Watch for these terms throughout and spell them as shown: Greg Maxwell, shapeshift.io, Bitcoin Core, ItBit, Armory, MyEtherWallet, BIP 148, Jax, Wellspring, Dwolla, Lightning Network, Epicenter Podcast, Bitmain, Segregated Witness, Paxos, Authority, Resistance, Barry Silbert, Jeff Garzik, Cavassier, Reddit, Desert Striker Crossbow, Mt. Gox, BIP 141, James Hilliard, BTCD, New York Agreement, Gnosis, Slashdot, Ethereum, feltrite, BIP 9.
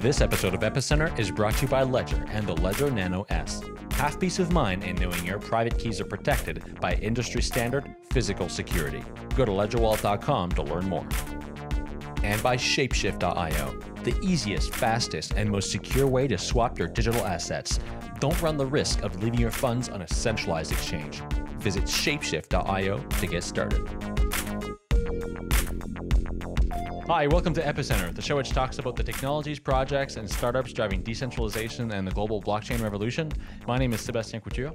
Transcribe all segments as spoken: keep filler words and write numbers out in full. This episode of Epicenter is brought to you by Ledger and the Ledger Nano S. Have peace of mind in knowing your private keys are protected by industry standard physical security. Go to ledger wallet dot com to learn more. And by shapeshift dot i o, the easiest, fastest, and most secure way to swap your digital assets. Don't run the risk of leaving your funds on a centralized exchange. Visit shapeshift dot i o to get started. Hi, welcome to Epicenter, the show which talks about the technologies, projects, and startups driving decentralization and the global blockchain revolution. My name is Sebastian Couture.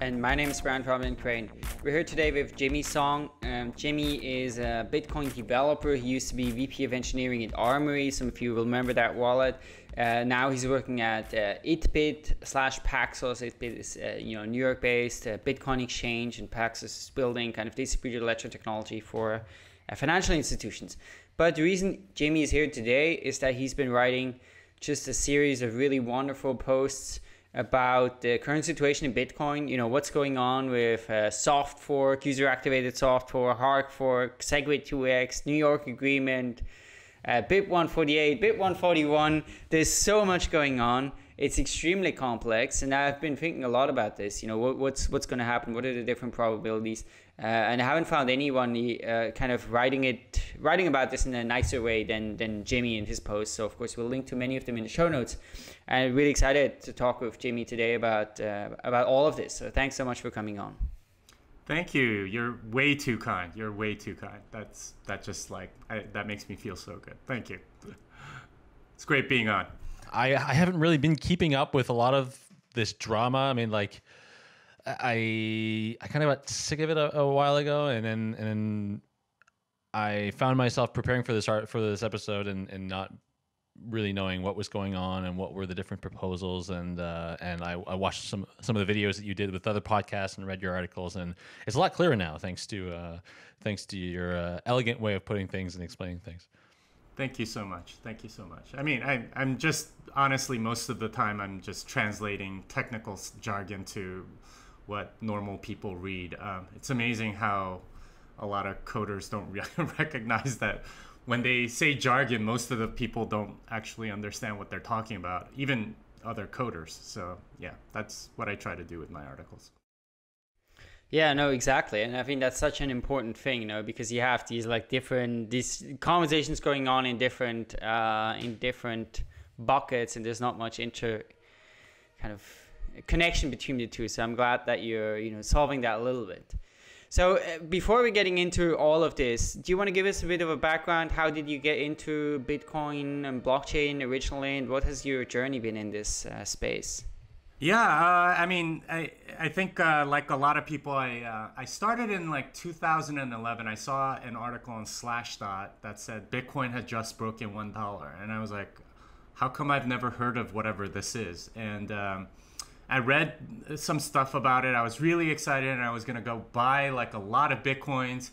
And my name is Brian Robin Crane. We're here today with Jimmy Song. Um, Jimmy is a Bitcoin developer. He used to be V P of Engineering at Armory. Some of you will remember that wallet. Uh, now he's working at uh, ItBit slash Paxos. ItBit is uh, you know, New York-based uh, Bitcoin exchange, and Paxos is building kind of distributed ledger technology for uh, financial institutions. But the reason Jimmy is here today is that he's been writing just a series of really wonderful posts about the current situation in Bitcoin, you know, what's going on with uh, soft fork, user-activated soft fork, hard fork, SegWit two X, New York Agreement, uh, BIP one forty-eight, BIP one forty-one. There's so much going on. It's extremely complex, and I've been thinking a lot about this. You know, what, what's what's going to happen? What are the different probabilities? Uh, and I haven't found anyone uh, kind of writing it, writing about this in a nicer way than than Jimmy in his post. So of course we'll link to many of them in the show notes. And really excited to talk with Jimmy today about uh, about all of this. So thanks so much for coming on. Thank you. You're way too kind. You're way too kind. That's that just like I, that makes me feel so good. Thank you. It's great being on. I, I haven't really been keeping up with a lot of this drama. I mean, like. I I kind of got sick of it a, a while ago, and then and then I found myself preparing for this art for this episode and, and not really knowing what was going on and what were the different proposals, and uh, and I, I watched some some of the videos that you did with other podcasts and read your articles, and it's a lot clearer now thanks to uh, thanks to your uh, elegant way of putting things and explaining things. Thank you so much. Thank you so much. I mean, I, I'm just honestly most of the time I'm just translating technical jargon to what normal people read. Um, it's amazing how a lot of coders don't re recognize that when they say jargon, most of the people don't actually understand what they're talking about, even other coders. So yeah, that's what I try to do with my articles. Yeah, no, exactly. And I think that's such an important thing, you know, because you have these like different, these conversations going on in different, uh, in different buckets, and there's not much inter kind of connection between the two. So I'm glad that you're, you know, solving that a little bit. So uh, before we're getting into all of this, do you want to give us a bit of a background? How did you get into Bitcoin and blockchain originally, and what has your journey been in this uh, space? Yeah, uh, I mean, I I think uh, like a lot of people, I uh, I started in like two thousand eleven. I saw an article on Slashdot that said Bitcoin had just broken one dollar, and I was like, how come I've never heard of whatever this is? And um, I read some stuff about it. I was really excited, and I was gonna go buy like a lot of Bitcoins.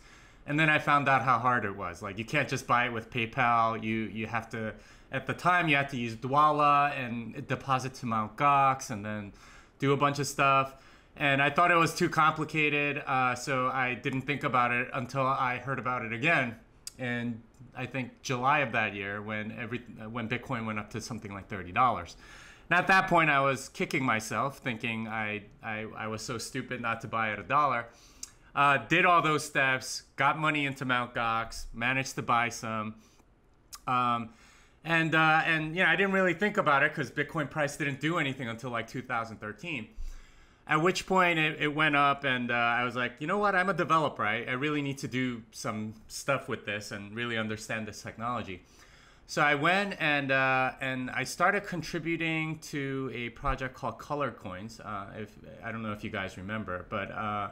And then I found out how hard it was. Like, you can't just buy it with PayPal. You you have to, at the time, you had to use Dwolla and deposit to Mount Gox and then do a bunch of stuff. And I thought it was too complicated, uh, so I didn't think about it until I heard about it again. And I think July of that year, when every when Bitcoin went up to something like thirty dollars. And at that point, I was kicking myself, thinking I, I, I was so stupid not to buy at a dollar. Uh, did all those steps, got money into Mount Gox, managed to buy some. Um, and, uh, and you know, I didn't really think about it because Bitcoin price didn't do anything until like two thousand thirteen. At which point it, it went up, and uh, I was like, you know what, I'm a developer. I, I really need to do some stuff with this and really understand this technology. So I went and uh, and I started contributing to a project called Color Coins. Uh, if I don't know if you guys remember, but uh,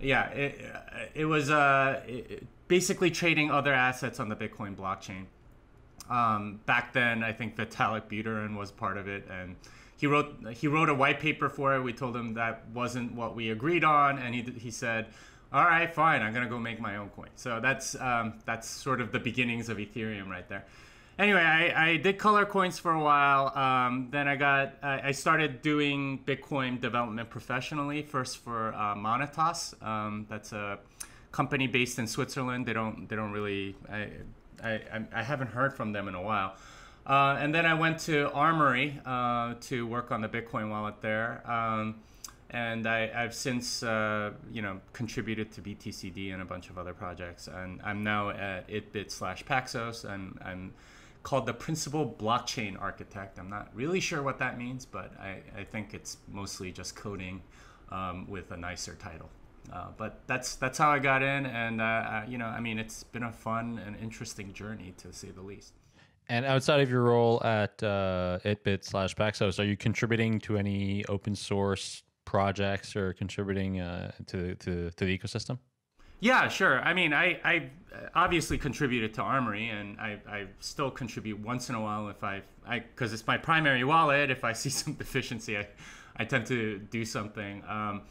yeah, it, it was uh, it, basically trading other assets on the Bitcoin blockchain. Um, back then, I think Vitalik Buterin was part of it, and he wrote he wrote a white paper for it. We told him that wasn't what we agreed on, and he he said, "All right, fine, I'm gonna go make my own coin." So that's um, that's sort of the beginnings of Ethereum right there. Anyway, I, I did Color Coins for a while. Um, then I got I, I started doing Bitcoin development professionally. First for uh, Monetas, um, that's a company based in Switzerland. They don't they don't really I I I haven't heard from them in a while. Uh, and then I went to Armory uh, to work on the Bitcoin wallet there. Um, and I, I've since, uh, you know, contributed to B T C D and a bunch of other projects. And I'm now at ItBit slash Paxos. I'm, I'm called the principal blockchain architect. I'm not really sure what that means, but I, I think it's mostly just coding um, with a nicer title. Uh, but that's that's how I got in. And, uh, I, you know, I mean, it's been a fun and interesting journey, to say the least. And outside of your role at uh, ItBit slash Paxos, are you contributing to any open source projects or contributing uh, to, to, to the ecosystem? Yeah, sure. I mean, I, I obviously contributed to Armory, and I, I still contribute once in a while if I, I, because it's my primary wallet. If I see some deficiency, I, I tend to do something. Um,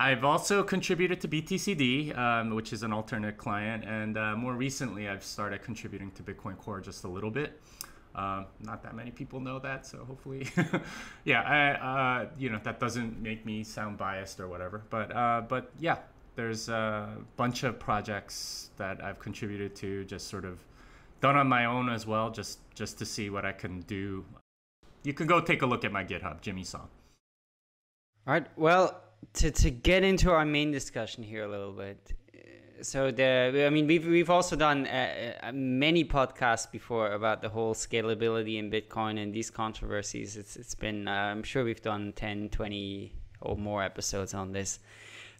I've also contributed to B T C D, um, which is an alternate client. And uh, more recently, I've started contributing to Bitcoin Core just a little bit. Uh, not that many people know that, so hopefully, yeah, I, uh, you know, that doesn't make me sound biased or whatever. But, uh, but yeah, there's a bunch of projects that I've contributed to, just sort of done on my own as well, just, just to see what I can do. You can go take a look at my GitHub, Jimmy Song. All right, well... To to get into our main discussion here a little bit, so the I mean we've we've also done uh, many podcasts before about the whole scalability in Bitcoin and these controversies. It's it's been uh, I'm sure we've done ten, twenty or more episodes on this.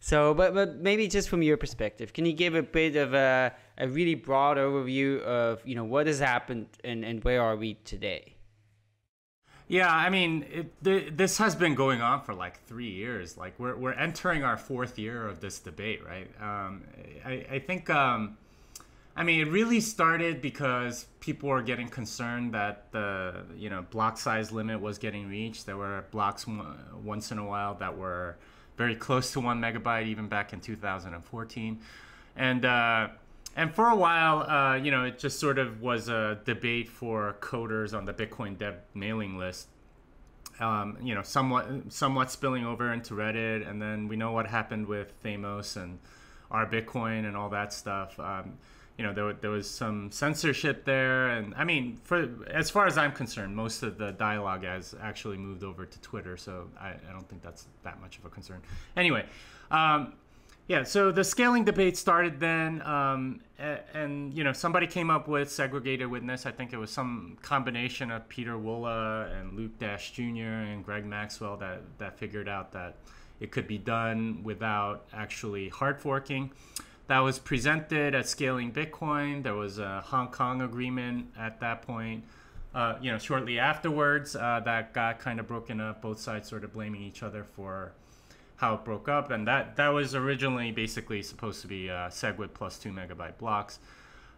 So, but but maybe just from your perspective, can you give a bit of a a really broad overview of you know what has happened and and where are we today? Yeah, I mean, it, th this has been going on for like three years. Like we're we're entering our fourth year of this debate, right? Um, I I think, um, I mean, it really started because people were getting concerned that the you know block size limit was getting reached. There were blocks once in a while that were very close to one megabyte, even back in two thousand fourteen, and. Uh, And for a while, uh, you know, it just sort of was a debate for coders on the Bitcoin dev mailing list, um, you know, somewhat somewhat spilling over into Reddit. And then we know what happened with Thamos and our Bitcoin and all that stuff. Um, you know, there, there was some censorship there. And I mean, for as far as I'm concerned, most of the dialogue has actually moved over to Twitter. So I, I don't think that's that much of a concern. Anyway. Um, Yeah, so the scaling debate started then, um, and, and you know somebody came up with Segregated Witness. I think it was some combination of Peter Dwolla and Luke Dash Junior and Greg Maxwell that, that figured out that it could be done without actually hard forking. That was presented at Scaling Bitcoin. There was a Hong Kong agreement at that point. Uh, you know, shortly afterwards, uh, that got kind of broken up, both sides sort of blaming each other for how it broke up, and that that was originally basically supposed to be uh, SegWit plus two megabyte blocks.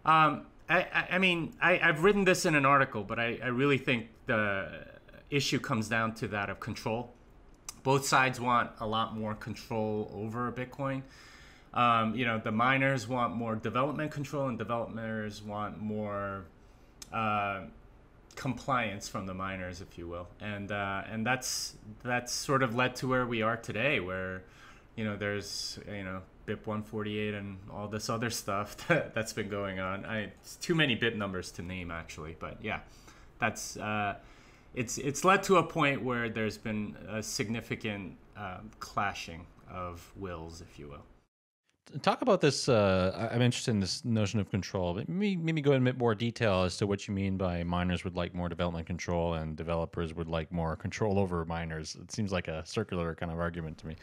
Um, I, I, I mean, I, I've written this in an article, but I, I really think the issue comes down to that of control. Both sides want a lot more control over Bitcoin. Um, you know, the miners want more development control, and developers want more uh, compliance from the miners, if you will, and uh, and that's that's sort of led to where we are today, where you know there's you know B I P one forty-eight and all this other stuff that, that's been going on. I, it's too many B I P numbers to name actually, but yeah, that's uh, it's it's led to a point where there's been a significant uh, clashing of wills, if you will. Talk about this. Uh, I'm interested in this notion of control, but maybe, maybe go in a bit more detail as to what you mean by miners would like more development control and developers would like more control over miners. It seems like a circular kind of argument to me.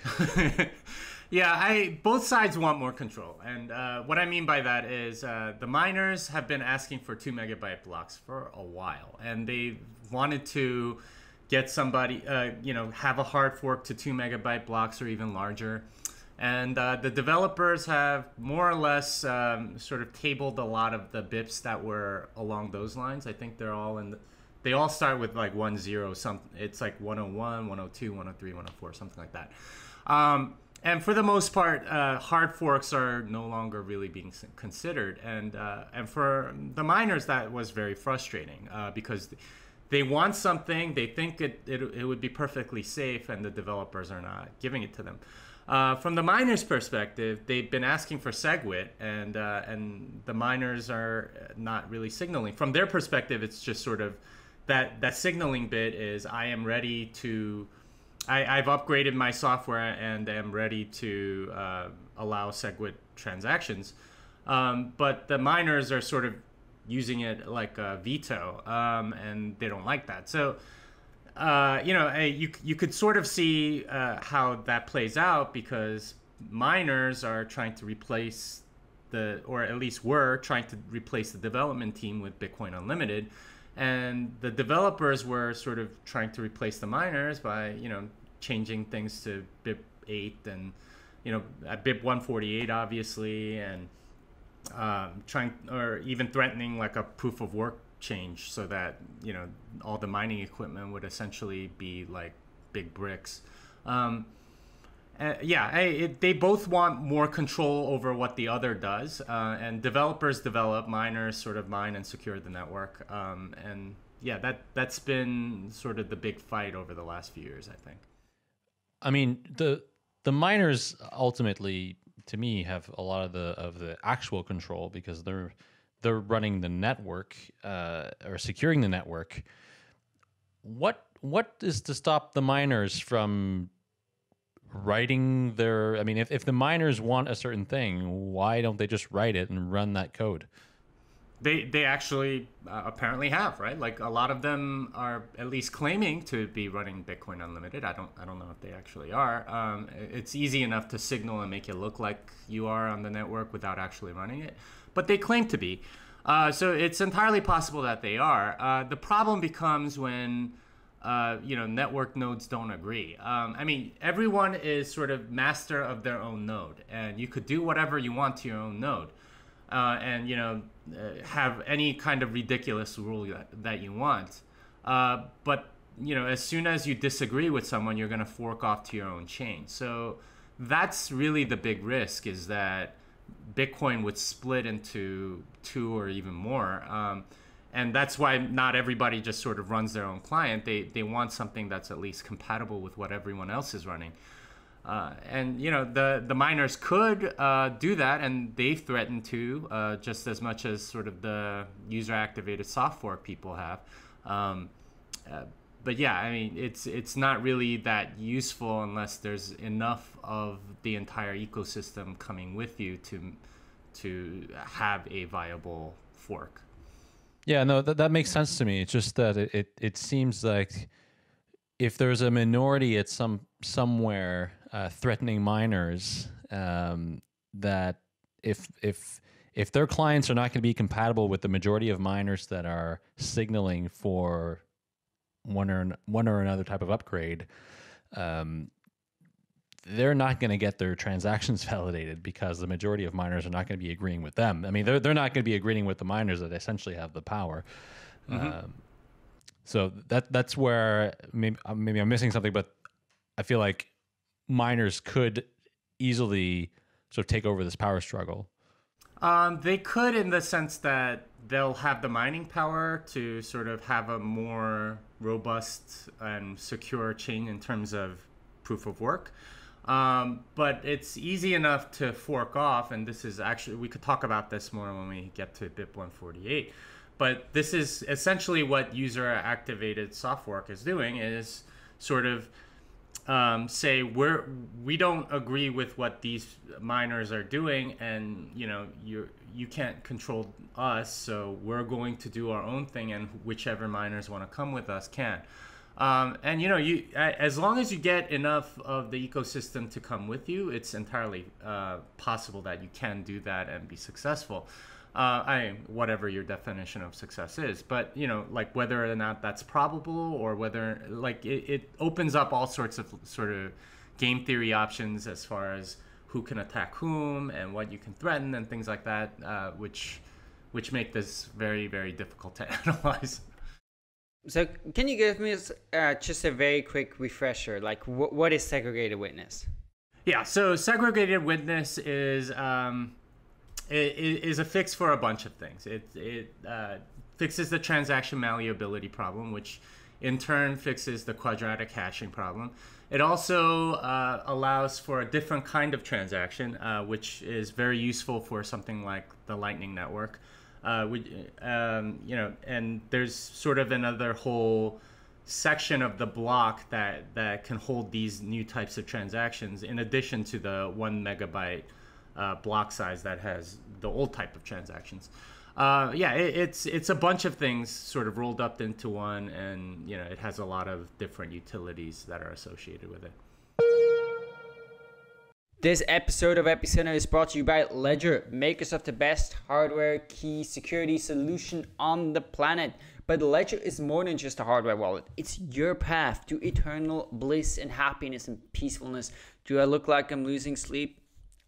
Yeah, I, both sides want more control. And uh, what I mean by that is uh, the miners have been asking for two megabyte blocks for a while, and they wanted to get somebody, uh, you know, have a hard fork to two megabyte blocks or even larger. And uh, the developers have more or less um, sort of tabled a lot of the B I Ps that were along those lines. I think they're all in, the, they all start with like one zero something. It's like one oh one, one oh two, one oh three, one oh four, something like that. Um, and for the most part, uh, hard forks are no longer really being considered. And uh, and for the miners, that was very frustrating uh, because they want something, they think it, it it would be perfectly safe, and the developers are not giving it to them. Uh, from the miners' perspective, they've been asking for SegWit, and uh, and the miners are not really signaling. From their perspective, it's just sort of that that signaling bit is I am ready to, I, I've upgraded my software and am ready to uh, allow SegWit transactions. Um, but the miners are sort of using it like a veto, um, and they don't like that. So, uh, you know, you, you could sort of see uh, how that plays out, because miners are trying to replace the, or at least were trying to replace the development team with Bitcoin Unlimited. And the developers were sort of trying to replace the miners by, you know, changing things to B I P eight and, you know, B I P one forty-eight, obviously, and um, trying, or even threatening like a proof of work change so that, you know, all the mining equipment would essentially be like big bricks. Um, Uh, yeah, I, it, they both want more control over what the other does, uh, and developers develop, miners sort of mine and secure the network. Um, and yeah, that, that's been sort of the big fight over the last few years, I think. I mean, the the miners ultimately, to me, have a lot of the of the actual control, because they're they're running the network, uh, or securing the network. What what is to stop the miners from writing their, I mean, if, if the miners want a certain thing, why don't they just write it and run that code? They they actually uh, apparently have, right? Like a lot of them are at least claiming to be running Bitcoin Unlimited. I don't I don't know if they actually are. Um, it's easy enough to signal and make it look like you are on the network without actually running it, but they claim to be. Uh, so it's entirely possible that they are. Uh, the problem becomes when Uh, you know, network nodes don't agree. Um, I mean, everyone is sort of master of their own node, and you could do whatever you want to your own node, uh, and, you know, uh, have any kind of ridiculous rule that, that you want. Uh, but, you know, as soon as you disagree with someone, you're going to fork off to your own chain. So that's really the big risk, is that Bitcoin would split into two or even more. Um, And that's why not everybody just sort of runs their own client. They they want something that's at least compatible with what everyone else is running. Uh, and, you know, the, the miners could uh, do that, and they've threatened to, uh, just as much as sort of the user-activated soft fork people have. Um, uh, but yeah, I mean, it's, it's not really that useful unless there's enough of the entire ecosystem coming with you to, to have a viable fork. Yeah, no, that, that makes sense to me. It's just that it, it, it seems like if there's a minority at some somewhere uh, threatening miners, um, that if if if their clients are not going to be compatible with the majority of miners that are signaling for one or one or another type of upgrade, um, they're not going to get their transactions validated, because the majority of miners are not going to be agreeing with them. I mean, they're, they're not going to be agreeing with the miners that essentially have the power. Mm-hmm. Um, so that that's where maybe, maybe I'm missing something, but I feel like miners could easily sort of take over this power struggle. Um, they could, in the sense that they'll have the mining power to sort of have a more robust and secure chain in terms of proof of work. Um, but it's easy enough to fork off, and this is actually, we could talk about this more when we get to B I P one forty-eight, but this is essentially what user-activated soft fork is doing, is sort of um, say, we're, we don't agree with what these miners are doing, and, you know, you you can't control us, so we're going to do our own thing, and whichever miners want to come with us can. Um, and, you know, you, as long as you get enough of the ecosystem to come with you, it's entirely uh, possible that you can do that and be successful. Uh, I, whatever your definition of success is. But, you know, like whether or not that's probable, or whether, like, it, it opens up all sorts of sort of game theory options as far as who can attack whom and what you can threaten and things like that, uh, which, which make this very, very difficult to analyze. So can you give me uh, just a very quick refresher, like wh what is Segregated Witness? Yeah, so Segregated Witness is um, it, is a fix for a bunch of things. It, it uh, fixes the transaction malleability problem, which in turn fixes the quadratic hashing problem. It also uh, allows for a different kind of transaction, uh, which is very useful for something like the Lightning Network. Uh, we, um, you know, and there's sort of another whole section of the block that that can hold these new types of transactions, in addition to the one megabyte uh, block size that has the old type of transactions. Uh, yeah, it, it's it's a bunch of things sort of rolled up into one, and you know, it has a lot of different utilities that are associated with it. This episode of Epicenter is brought to you by Ledger, makers of the best hardware key security solution on the planet. But Ledger is more than just a hardware wallet. It's your path to eternal bliss and happiness and peacefulness. Do I look like I'm losing sleep?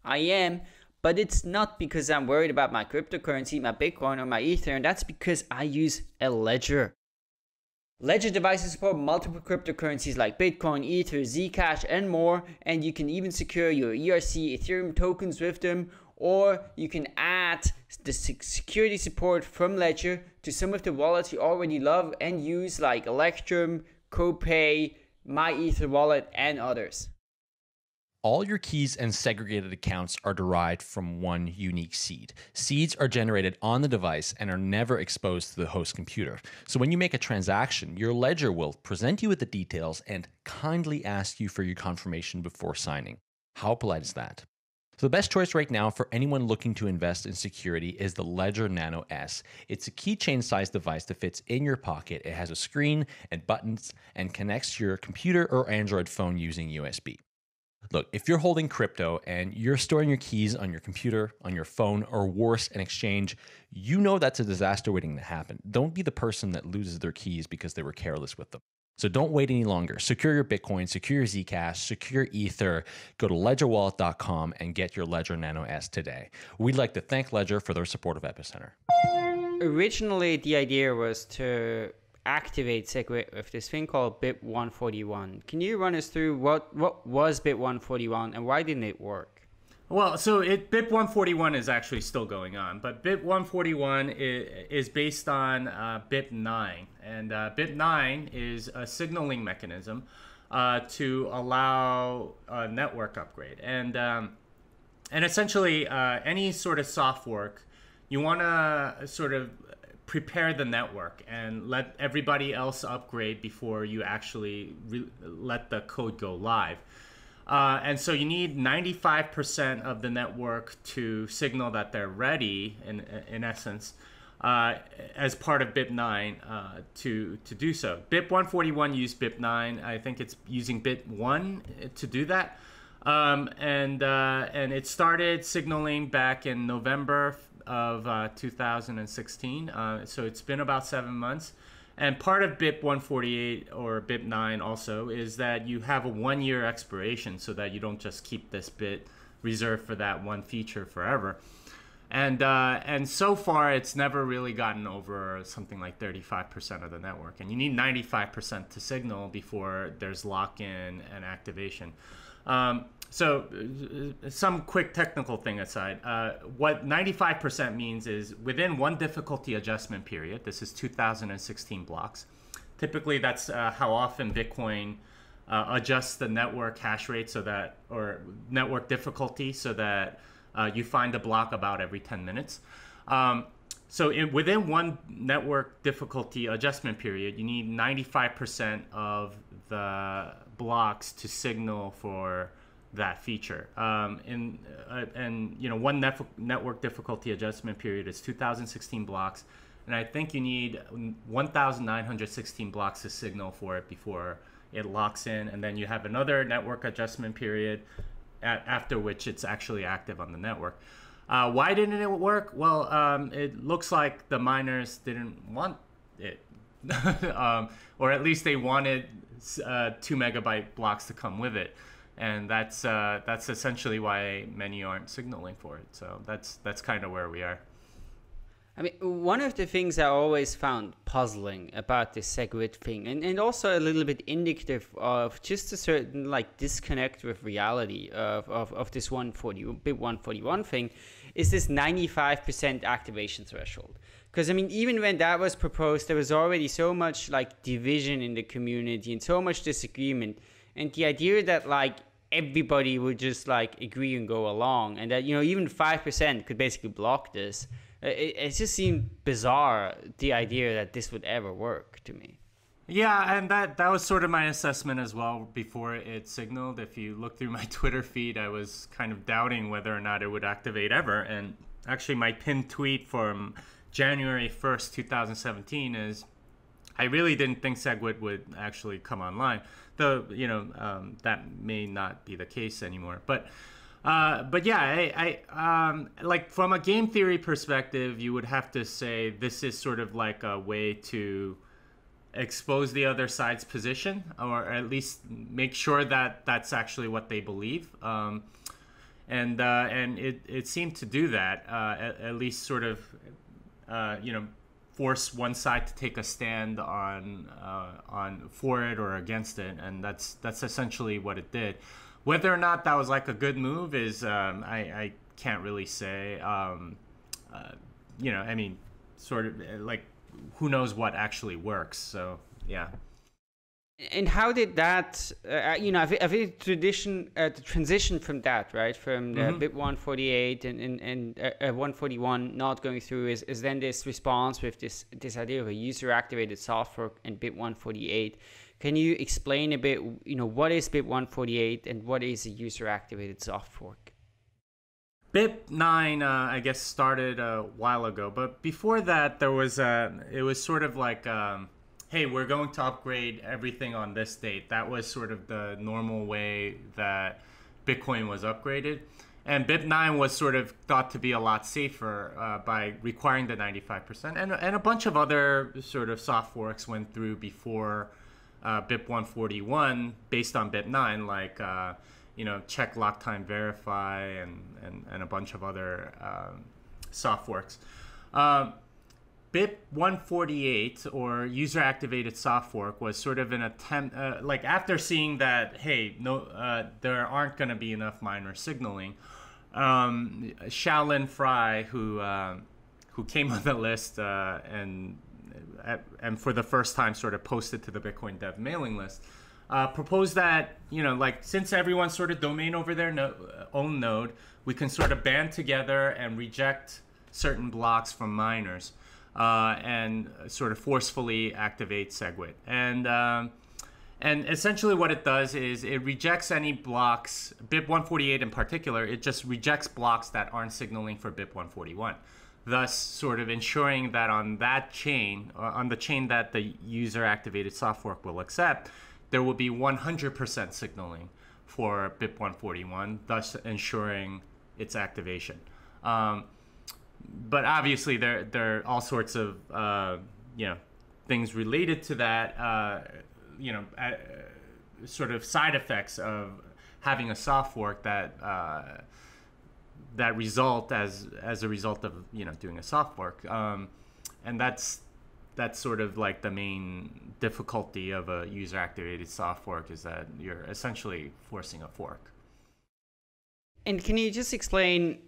I am, but it's not because I'm worried about my cryptocurrency, my Bitcoin or my Ethereum. That's because I use a Ledger. Ledger devices support multiple cryptocurrencies like Bitcoin, Ether, Zcash and more, and you can even secure your E R C Ethereum tokens with them, or you can add the security support from Ledger to some of the wallets you already love and use like Electrum, Copay, MyEtherWallet and others. All your keys and segregated accounts are derived from one unique seed. Seeds are generated on the device and are never exposed to the host computer. So when you make a transaction, your ledger will present you with the details and kindly ask you for your confirmation before signing. How polite is that? So the best choice right now for anyone looking to invest in security is the Ledger Nano S. It's a keychain-sized device that fits in your pocket. It has a screen and buttons and connects to your computer or Android phone using U S B. Look, if you're holding crypto and you're storing your keys on your computer, on your phone, or worse, an exchange, you know that's a disaster waiting to happen. Don't be the person that loses their keys because they were careless with them. So don't wait any longer. Secure your Bitcoin, secure your Zcash, secure Ether. Go to ledger wallet dot com and get your Ledger Nano S today. We'd like to thank Ledger for their support of Epicenter. Originally, the idea was to activate SegWit with this thing called B I P one forty-one. Can you run us through what what was B I P one forty-one and why didn't it work? Well, so it B I P one forty-one is actually still going on, but B I P one forty-one is, is based on uh, B I P nine, and uh, B I P nine is a signaling mechanism uh, to allow a network upgrade, and um, and essentially uh, any sort of soft work, you want to sort of prepare the network and let everybody else upgrade before you actually re let the code go live. Uh, and so you need ninety-five percent of the network to signal that they're ready, in, in essence, uh, as part of B I P nine uh, to, to do so. B I P one forty-one used B I P nine. I think it's using B I P one to do that. Um, and, uh, and it started signaling back in November of uh, two thousand sixteen, uh, so it's been about seven months, and part of B I P one forty-eight or B I P nine also is that you have a one-year expiration so that you don't just keep this bit reserved for that one feature forever, and uh, and so far it's never really gotten over something like thirty-five percent of the network, and you need ninety-five percent to signal before there's lock-in and activation. Um, So some quick technical thing aside, uh, what ninety-five percent means is within one difficulty adjustment period, this is two thousand sixteen blocks. Typically that's uh, how often Bitcoin uh, adjusts the network hash rate so that, or network difficulty so that uh, you find a block about every ten minutes. Um, so in, within one network difficulty adjustment period, you need ninety-five percent of the blocks to signal for that feature, um, and, uh, and you know, one nef network difficulty adjustment period is two thousand sixteen blocks, and I think you need one thousand nine hundred sixteen blocks to signal for it before it locks in, and then you have another network adjustment period at, after which it's actually active on the network. Uh, why didn't it work? Well, um, it looks like the miners didn't want it, um, or at least they wanted uh, two megabyte blocks to come with it. And that's uh, that's essentially why many aren't signaling for it. So that's that's kind of where we are. I mean, one of the things I always found puzzling about this SegWit thing, and, and also a little bit indicative of just a certain like disconnect with reality of, of, of this one forty, B I P one forty-one thing, is this ninety-five percent activation threshold. Because, I mean, even when that was proposed, there was already so much like division in the community and so much disagreement. And the idea that like everybody would just like agree and go along, and that, you know, even five percent could basically block this It, it just seemed bizarre, the idea that this would ever work to me. Yeah, and that, that was sort of my assessment as well before it signaled. If you look through my Twitter feed, I was kind of doubting whether or not it would activate ever. And actually, my pinned tweet from January first, two thousand seventeen is, I really didn't think SegWit would actually come online, though, you know, um, that may not be the case anymore. But uh, but yeah, I, I um, like from a game theory perspective, you would have to say this is sort of like a way to expose the other side's position, or at least make sure that that's actually what they believe. Um, and uh, and it, it seemed to do that, uh, at, at least sort of, uh, you know, force one side to take a stand on uh, on for it or against it, and that's that's essentially what it did. Whether or not that was like a good move is um, I, I can't really say. Um, uh, you know, I mean, sort of like who knows what actually works. So yeah. And how did that? Uh, you know, I think the tradition, uh, the transition from that, right, from the mm-hmm. BIP one forty-eight and and, and uh, one forty-one not going through, is, is then this response with this this idea of a user-activated software and BIP one forty-eight. Can you explain a bit? You know, what is BIP one forty-eight and what is a user-activated soft fork? BIP nine, uh, I guess, started a while ago, but before that, there was a. It was sort of like. Um, hey, we're going to upgrade everything on this date. That was sort of the normal way that Bitcoin was upgraded. And BIP nine was sort of thought to be a lot safer uh, by requiring the ninety-five percent. And, and a bunch of other sort of soft forks went through before uh, BIP one forty-one based on BIP nine, like, uh, you know, check, lock, time, verify, and, and, and a bunch of other um, soft forks. Um, BIP one forty-eight, or user-activated soft fork, was sort of an attempt, uh, like after seeing that, hey, no, uh, there aren't going to be enough miner signaling. Um, Shaolin Fry, who uh, who came on the list uh, and and for the first time sort of posted to the Bitcoin Dev mailing list, uh, proposed that, you know, like since everyone's sort of domain over their no own node, we can sort of band together and reject certain blocks from miners. Uh, and sort of forcefully activate SegWit. And um, and essentially what it does is it rejects any blocks, BIP one forty-eight in particular, it just rejects blocks that aren't signaling for BIP one forty-one, thus sort of ensuring that on that chain, uh, on the chain that the user-activated soft fork will accept, there will be one hundred percent signaling for BIP one forty-one, thus ensuring its activation. Um, But obviously, there there are all sorts of uh, you know, things related to that, uh, you know, uh, sort of side effects of having a soft fork that uh, that result as as a result of, you know, doing a soft fork, um, and that's that's sort of like the main difficulty of a user activated soft fork, is that you're essentially forcing a fork. And can you just explain?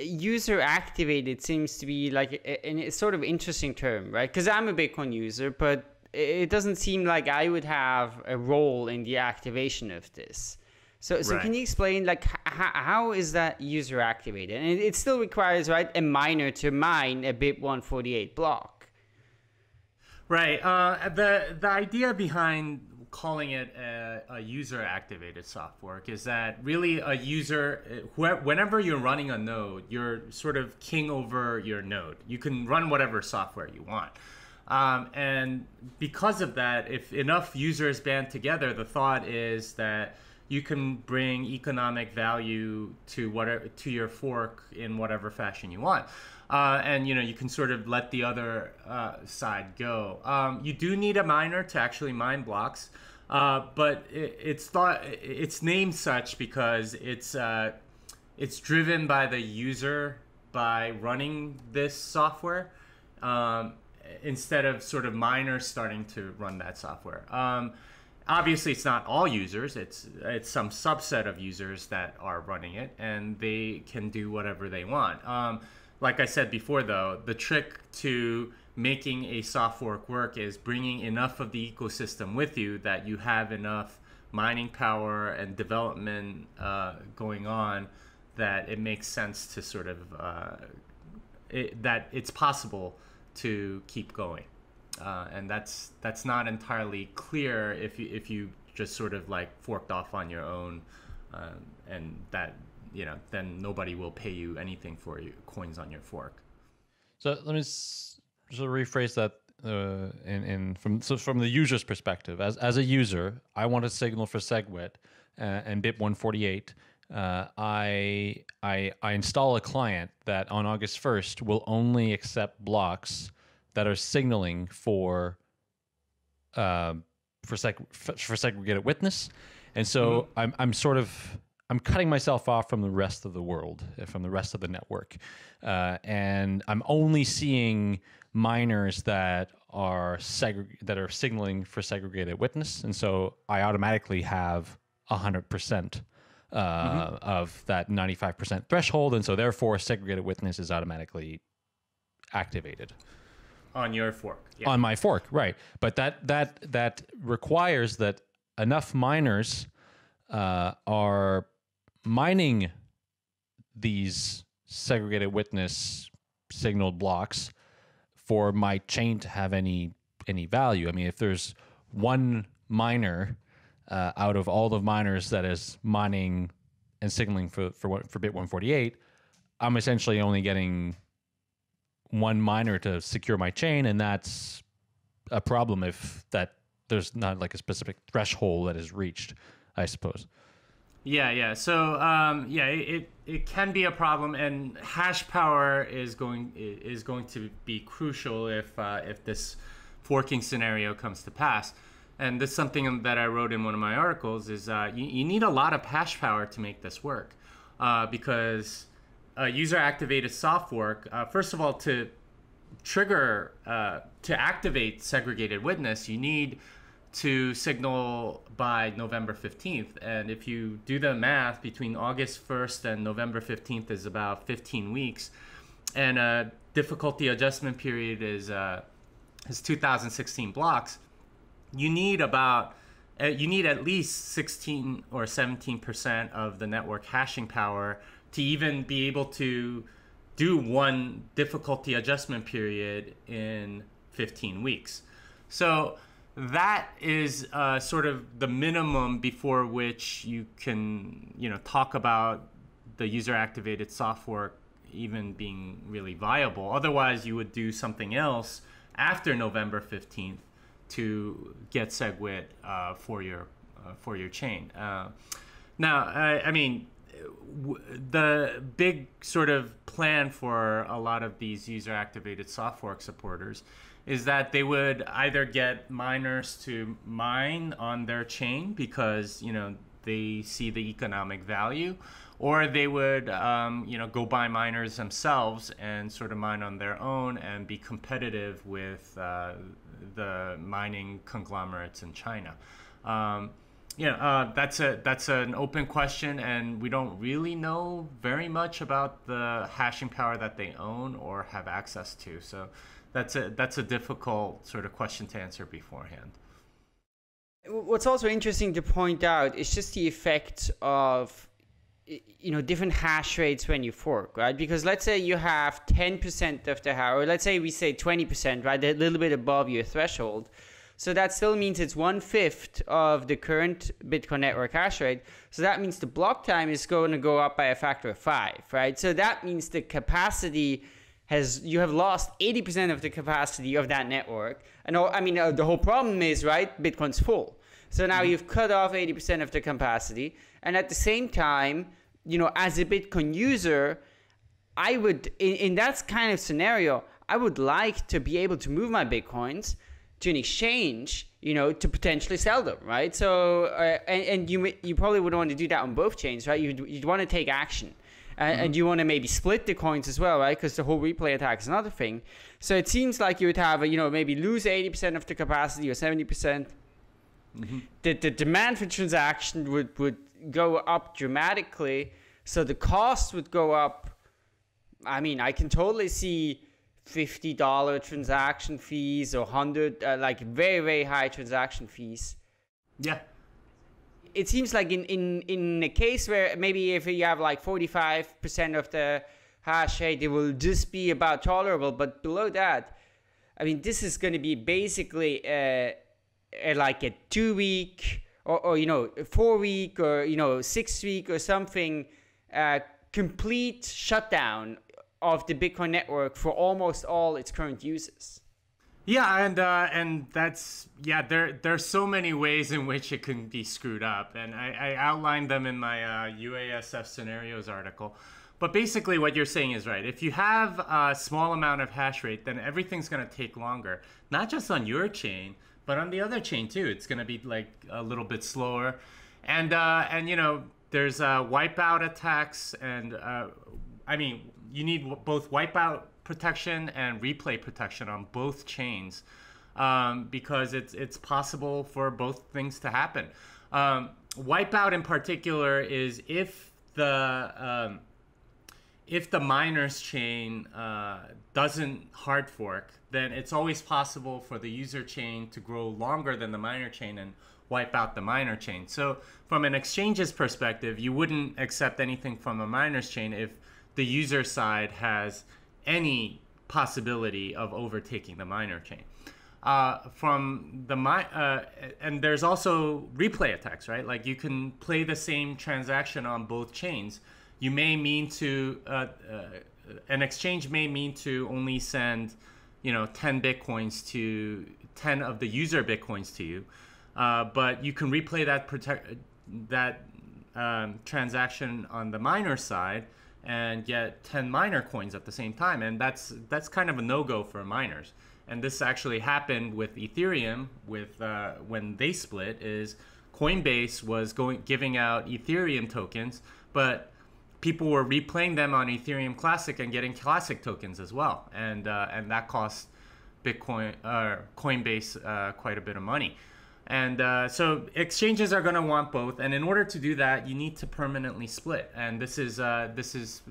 User activated seems to be like a, a sort of interesting term, right? Because I'm a Bitcoin user, but it doesn't seem like I would have a role in the activation of this. So, so right. Can you explain, like, how is that user activated? And it still requires, right, a miner to mine a BIP one forty-eight block. Right. Uh, the the idea behind calling it a, a user-activated soft fork is that really a user, whoever, whenever you're running a node, you're sort of king over your node. You can run whatever software you want. Um, and because of that, if enough users band together, the thought is that you can bring economic value to whatever, to your fork in whatever fashion you want. Uh, and, you know, you can sort of let the other uh, side go. Um, you do need a miner to actually mine blocks, uh, but it, it's thought it's named such because it's uh, it's driven by the user by running this software, um, instead of sort of miners starting to run that software. Um, Obviously, it's not all users. It's it's some subset of users that are running it, and they can do whatever they want. Um, like I said before, though, the trick to making a soft fork work is bringing enough of the ecosystem with you that you have enough mining power and development uh, going on that it makes sense to sort of uh, it, that it's possible to keep going. Uh, and that's that's not entirely clear if you, if you just sort of like forked off on your own, uh, and that, you know, then nobody will pay you anything for your coins on your fork. So let me just rephrase that. Uh, in, in from so from the user's perspective, as as a user, I want a signal for SegWit uh, and B I P one forty-eight. Uh, I I I install a client that on August first will only accept blocks that are signaling for uh, for seg for segregated witness, and so mm-hmm. I'm I'm sort of I'm cutting myself off from the rest of the world, from the rest of the network, uh, and I'm only seeing miners that are segre that are signaling for segregated witness, and so I automatically have a hundred percent of that ninety-five percent threshold, and so therefore segregated witness is automatically activated on your fork. Yeah. On my fork, right? But that that that requires that enough miners uh, are mining these segregated witness signaled blocks for my chain to have any any value. I mean, if there's one miner uh, out of all the miners that is mining and signaling for for for B I P one forty-eight, I'm essentially only getting one miner to secure my chain, and that's a problem if that there's not like a specific threshold that is reached, I suppose. Yeah, yeah. So, um, yeah, it it can be a problem, and hash power is going is going to be crucial if uh, if this forking scenario comes to pass. And this is something that I wrote in one of my articles: is uh, you, you need a lot of hash power to make this work, uh, because uh, user-activated soft fork. Uh, first of all, to trigger uh, to activate segregated witness, you need to signal by November fifteenth, and if you do the math, between August first and November fifteenth is about fifteen weeks, and a difficulty adjustment period is uh, is two thousand sixteen blocks. You need about uh, you need at least sixteen or seventeen percent of the network hashing power to even be able to do one difficulty adjustment period in fifteen weeks. So that is uh, sort of the minimum before which you can, you know, talk about the user-activated soft fork even being really viable. Otherwise, you would do something else after November fifteenth to get SegWit uh, for your uh, for your chain. Uh, now, I, I mean, w the big sort of plan for a lot of these user-activated soft fork supporters is that they would either get miners to mine on their chain because, you know, they see the economic value, or they would, um, you know, go buy miners themselves and sort of mine on their own and be competitive with uh, the mining conglomerates in China. Um, yeah, uh, that's a that's an open question, and we don't really know very much about the hashing power that they own or have access to. So that's a that's a difficult sort of question to answer beforehand. What's also interesting to point out is just the effect of, you know, different hash rates when you fork, right? Because let's say you have ten percent of the hash, or let's say we say twenty percent, right? A little bit above your threshold. So that still means it's one fifth of the current Bitcoin network hash rate. So that means the block time is going to go up by a factor of five, right? So that means the capacity has, you have lost eighty percent of the capacity of that network. And all, I mean, uh, the whole problem is, right, Bitcoin's full. So now you've cut off eighty percent of the capacity. And at the same time, you know, as a Bitcoin user, I would, in, in that kind of scenario, I would like to be able to move my Bitcoins to an exchange, you know, to potentially sell them, right? So, uh, and, and you, you probably would want to do that on both chains, right? You'd, you'd want to take action. Mm-hmm. And you want to maybe split the coins as well, right? Because the whole replay attack is another thing. So it seems like you would have, a, you know, maybe lose eighty percent of the capacity or seventy percent. Mm-hmm. The, the demand for transaction would, would go up dramatically. So the cost would go up. I mean, I can totally see fifty dollar transaction fees or one hundred, uh, like very, very high transaction fees. Yeah. It seems like in in in a case where maybe if you have like forty-five percent of the hash rate, it will just be about tolerable. But below that, I mean, this is going to be basically a, a, like a two week or, or, you know, four week or, you know, six week or something, uh, complete shutdown of the Bitcoin network for almost all its current users. Yeah, and uh, and that's yeah. There there's so many ways in which it can be screwed up, and I, I outlined them in my uh, U A S F scenarios article. But basically, what you're saying is right. If you have a small amount of hash rate, then everything's going to take longer. Not just on your chain, but on the other chain too. It's going to be like a little bit slower, and uh, and you know there's uh, wipeout attacks, and uh, I mean you need both wipeout protection and replay protection on both chains, um, because it's it's possible for both things to happen. Um, wipeout in particular is if the um, if the miner's chain uh, doesn't hard fork, then it's always possible for the user chain to grow longer than the miner chain and wipe out the miner chain. So from an exchange's perspective, you wouldn't accept anything from a miner's chain if the user side has any possibility of overtaking the miner chain. Uh, from the mi uh, and there's also replay attacks, right? Like you can play the same transaction on both chains. You may mean to uh, uh, an exchange may mean to only send, you know, ten bitcoins to ten of the user bitcoins to you, uh, but you can replay that protect that um, transaction on the miner side and get ten miner coins at the same time, and that's that's kind of a no-go for miners. And this actually happened with Ethereum, with uh, when they split, is Coinbase was going giving out Ethereum tokens, but people were replaying them on Ethereum Classic and getting Classic tokens as well, and uh, and that cost Bitcoin or uh, Coinbase uh, quite a bit of money. And uh, so exchanges are going to want both, and in order to do that, you need to permanently split. And this is uh, this is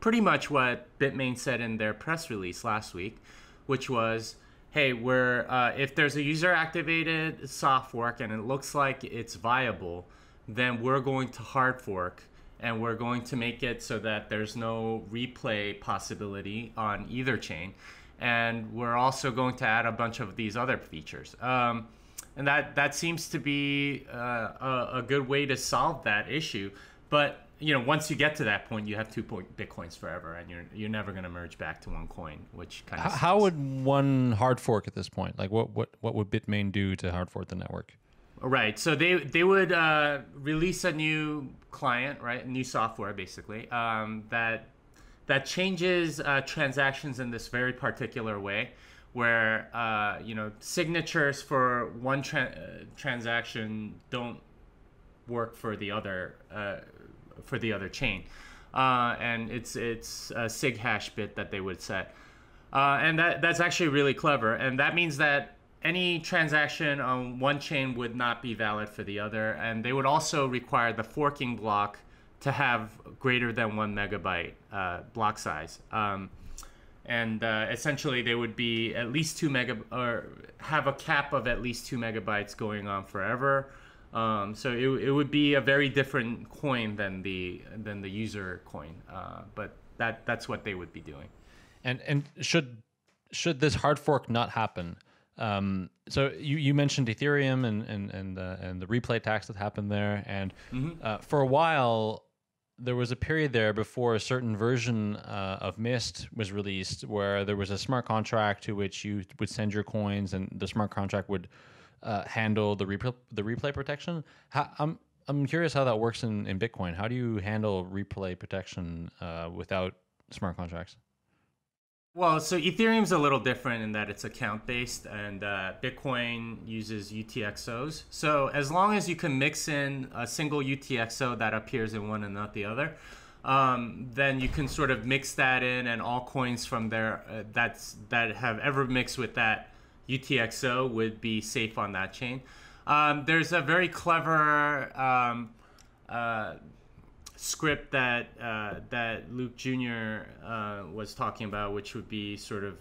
pretty much what Bitmain said in their press release last week, which was, "Hey, we're uh, if there's a user-activated soft fork and it looks like it's viable, then we're going to hard fork and we're going to make it so that there's no replay possibility on either chain, and we're also going to add a bunch of these other features." Um, And that, that seems to be uh, a, a good way to solve that issue. But you know, once you get to that point, you have two Bitcoins forever, and you're you're never going to merge back to one coin, which kind of. How would one hard fork at this point? Like, what what what would Bitmain do to hard fork the network? Right. So they they would uh, release a new client, right? New software, basically, um, that that changes uh, transactions in this very particular way, where uh, you know, signatures for one tra uh, transaction don't work for the other uh, for the other chain, uh, and it's it's a sig hash bit that they would set, uh, and that that's actually really clever, and that means that any transaction on one chain would not be valid for the other, and they would also require the forking block to have greater than one megabyte uh, block size. Um, And uh, essentially, they would be at least two mega, or have a cap of at least two megabytes going on forever. Um, so it, it would be a very different coin than the than the user coin. Uh, but that that's what they would be doing. And and should should this hard fork not happen? Um, so you you mentioned Ethereum and and and uh, and the replay tax that happened there. And mm-hmm. uh, for a while, there was a period there before a certain version uh, of MIST was released where there was a smart contract to which you would send your coins, and the smart contract would uh, handle the replay, the replay protection. How, I'm, I'm curious how that works in, in Bitcoin. How do you handle replay protection uh, without smart contracts? Well, so Ethereum's a little different in that it's account-based, and uh, Bitcoin uses U T X Os. So as long as you can mix in a single U T X O that appears in one and not the other, um, then you can sort of mix that in, and all coins from there uh, that's, that have ever mixed with that U T X O would be safe on that chain. Um, there's a very clever um, uh, script that uh, that Luke Junior uh, was talking about, which would be sort of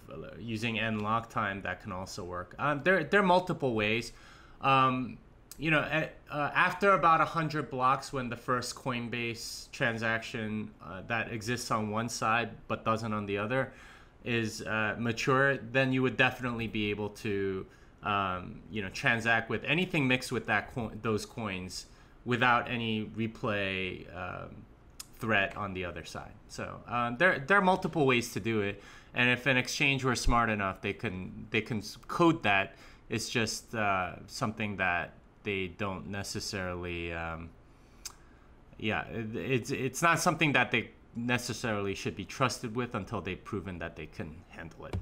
using end lock time, that can also work. Um, there there are multiple ways. Um, you know, at, uh, after about one hundred blocks, when the first Coinbase transaction uh, that exists on one side but doesn't on the other is uh, mature, then you would definitely be able to, um, you know, transact with anything mixed with that co those coins without any replay um, threat on the other side. So uh, there, there are multiple ways to do it. And if an exchange were smart enough, they can they can code that. It's just uh, something that they don't necessarily, um, yeah, it, it's it's not something that they necessarily should be trusted with until they've proven that they can handle it.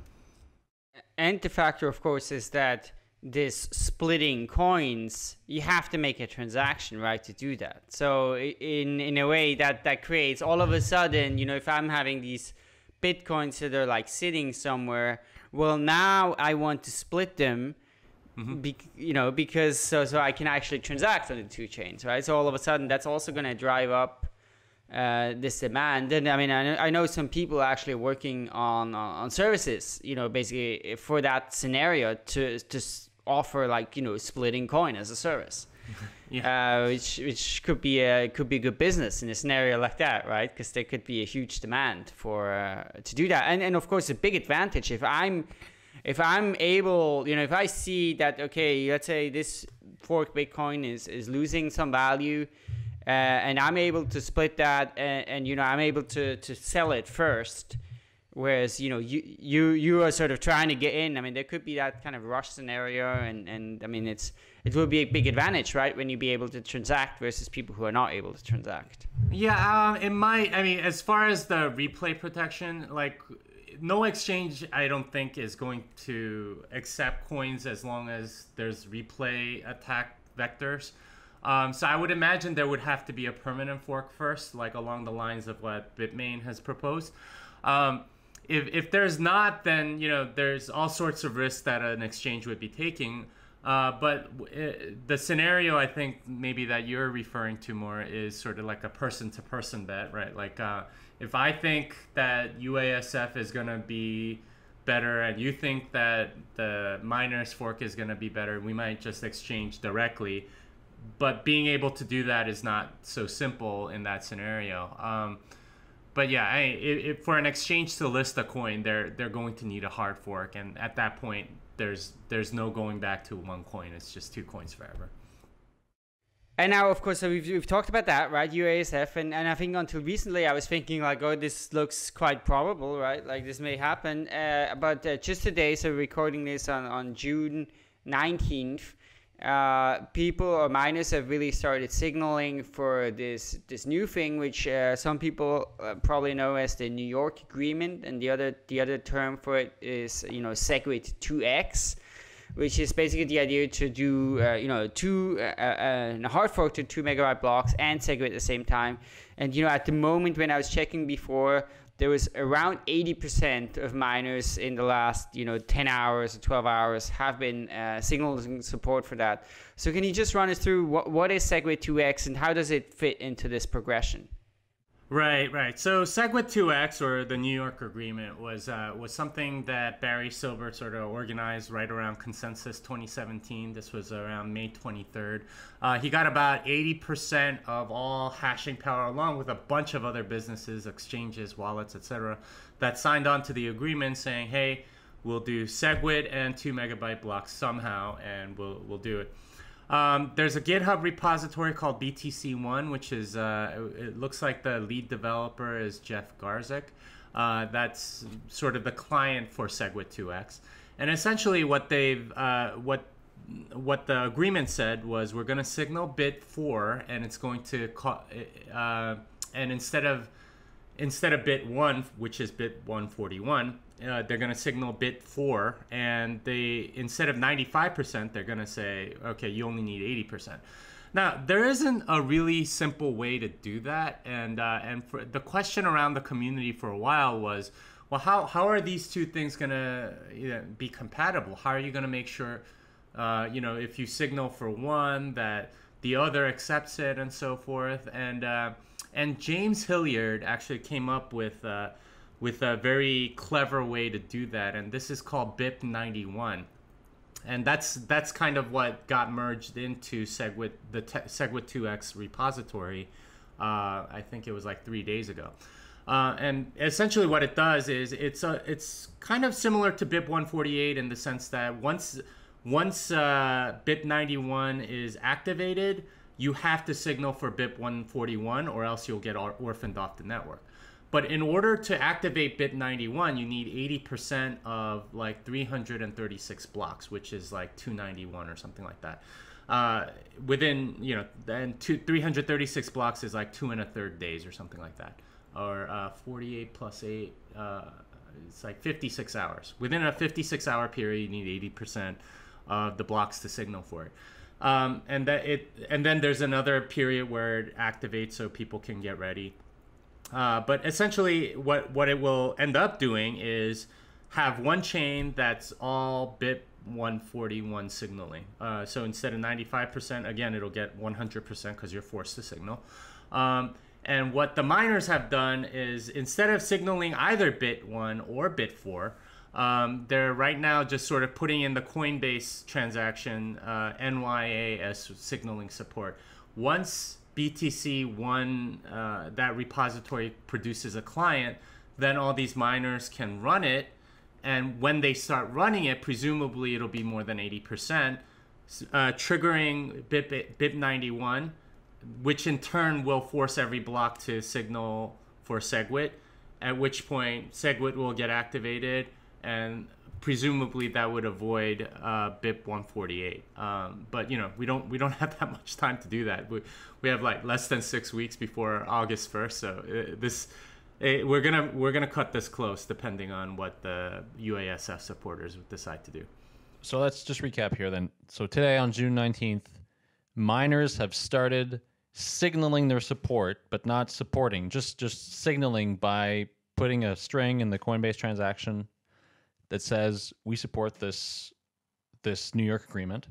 And the factor, of course, is that this splitting coins, you have to make a transaction, right, to do that. So in in a way that that creates all of a sudden, you know, if I'm having these Bitcoins that are like sitting somewhere, well, now I want to split them, mm-hmm. be, you know, because so so I can actually transact on the two chains, right? So all of a sudden, that's also going to drive up uh, this demand. And I mean, I know, I know some people actually working on, on on services, you know, basically for that scenario to to offer like, you know, splitting coin as a service. Yeah. Uh, which which could be a could be good business in a scenario like that, right? Because there could be a huge demand for uh, to do that, and and of course a big advantage if I'm if I'm able, you know, if I see that, okay, let's say this fork Bitcoin is is losing some value, uh, and I'm able to split that, and, and you know, I'm able to to sell it first, whereas you know you you you are sort of trying to get in. I mean, there could be that kind of rush scenario, and and I mean it's. It will be a big advantage, right, when you be able to transact versus people who are not able to transact. Yeah, um, it might. I mean, as far as the replay protection, like no exchange, I don't think is going to accept coins as long as there's replay attack vectors. Um, so I would imagine there would have to be a permanent fork first, like along the lines of what Bitmain has proposed. Um, if if there's not, then you know there's all sorts of risks that an exchange would be taking. Uh, but it, the scenario I think maybe that you're referring to more is sort of like a person-to-person bet, right? Like uh, if I think that U A S F is going to be better and you think that the miners fork is going to be better, we might just exchange directly. But being able to do that is not so simple in that scenario. Um, but yeah, I, it, it, for an exchange to list a coin, they're they're going to need a hard fork, and at that point, there's there's no going back to one coin. It's just two coins forever. And now, of course, so we've, we've talked about that, right? U A S F, and, and I think until recently I was thinking like, oh, this looks quite probable, right? Like this may happen. Uh, but uh, just today, so recording this on, on June nineteenth, uh, people or miners have really started signaling for this, this new thing, which uh, some people uh, probably know as the New York Agreement. And the other, the other term for it is, you know, SegWit two X, which is basically the idea to do, uh, you know, two, uh, uh, a hard fork to two megabyte blocks and SegWit at the same time. And, you know, at the moment when I was checking before, there was around eighty percent of miners in the last, you know, ten hours or twelve hours have been uh, signaling support for that. So can you just run us through what, what is SegWit two X and how does it fit into this progression? Right, right. So SegWit two X, or the New York Agreement, was uh, was something that Barry Silbert sort of organized right around Consensus twenty seventeen. This was around May twenty-third. Uh, he got about eighty percent of all hashing power, along with a bunch of other businesses, exchanges, wallets, et cetera, that signed on to the agreement, saying, "Hey, we'll do SegWit and two megabyte blocks somehow, and we'll we'll do it." Um, there's a GitHub repository called B T C one, which is, uh, it, it looks like the lead developer is Jeff Garzik. Uh, that's sort of the client for SegWit two X. And essentially what they've, uh, what, what the agreement said was, we're going to signal bit four, and it's going to, call, uh, and instead of, instead of bit one, which is bit one forty-one, Uh, they're going to signal bit four, and they, instead of ninety-five percent, they're going to say, okay, you only need eighty percent. Now, there isn't a really simple way to do that. And uh, and for the question around the community for a while was, well, how, how are these two things going to, you know, be compatible? How are you going to make sure, uh, you know, if you signal for one, that the other accepts it and so forth? And, uh, and James Hilliard actually came up with... Uh, with a very clever way to do that, and this is called B I P ninety-one. and that's that's kind of what got merged into SegWit, the SegWit two X repository. Uh, I think it was like three days ago. Uh, and essentially what it does is it's a, it's kind of similar to B I P one forty-eight in the sense that once once uh, B I P ninety-one is activated, you have to signal for B I P one forty-one or else you'll get orphaned off the network. But in order to activate B I P ninety-one, you need eighty percent of like three hundred thirty-six blocks, which is like two ninety-one or something like that. Uh, within, you know, then two, three hundred thirty-six blocks is like two and a third days or something like that. Or uh, forty-eight plus eight, uh, it's like fifty-six hours. Within a fifty-six hour period, you need eighty percent of the blocks to signal for it. Um, and that it, and then there's another period where it activates so people can get ready. Uh, but essentially what, what it will end up doing is have one chain that's all B I P one forty-one signaling. Uh, so instead of ninety-five percent, again, it'll get one hundred percent because you're forced to signal. Um, and what the miners have done is instead of signaling either B I T one or B I T four, um, they're right now just sort of putting in the Coinbase transaction uh, N Y A as signaling support. Once B T C one, uh, that repository produces a client, then all these miners can run it. And when they start running it, presumably it'll be more than eighty percent, uh, triggering B I P ninety-one, which in turn will force every block to signal for SegWit, at which point SegWit will get activated, and presumably that would avoid uh, B I P one forty-eight. Um, but you know, we don't we don't have that much time to do that. We we have like less than six weeks before August first, so uh, this. It, we're gonna we're gonna cut this close depending on what the U A S F supporters decide to do. So let's just recap here then. So today on June nineteenth, miners have started signaling their support, but not supporting, just just signaling by putting a string in the Coinbase transaction that says we support this this New York Agreement,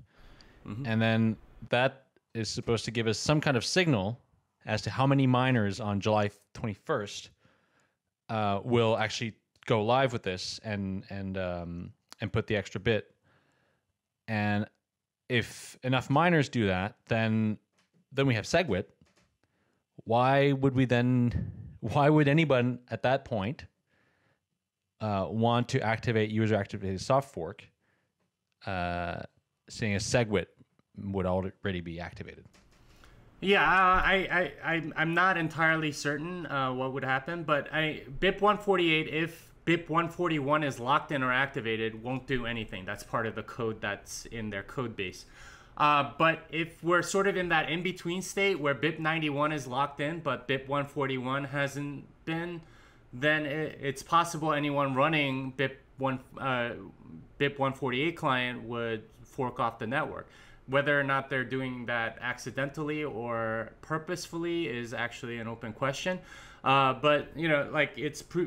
mm-hmm. and then that is supposed to give us some kind of signal as to how many miners on July twenty-first. Uh, will actually go live with this and and um, and put the extra bit. And if enough miners do that, then then we have SegWit. Why would we then? Why would anyone at that point uh, want to activate user activated soft fork, uh, seeing as SegWit would already be activated? Yeah, uh, I, I, I'm not entirely certain uh, what would happen, but I, B I P one forty-eight, if B I P one forty-one is locked in or activated, won't do anything. That's part of the code that's in their code base. Uh, but if we're sort of in that in-between state where B I P ninety-one is locked in, but B I P one forty-one hasn't been, then it, it's possible anyone running B I P one forty-eight client would fork off the network. Whether or not they're doing that accidentally or purposefully is actually an open question. Uh, but, you know, like it's pre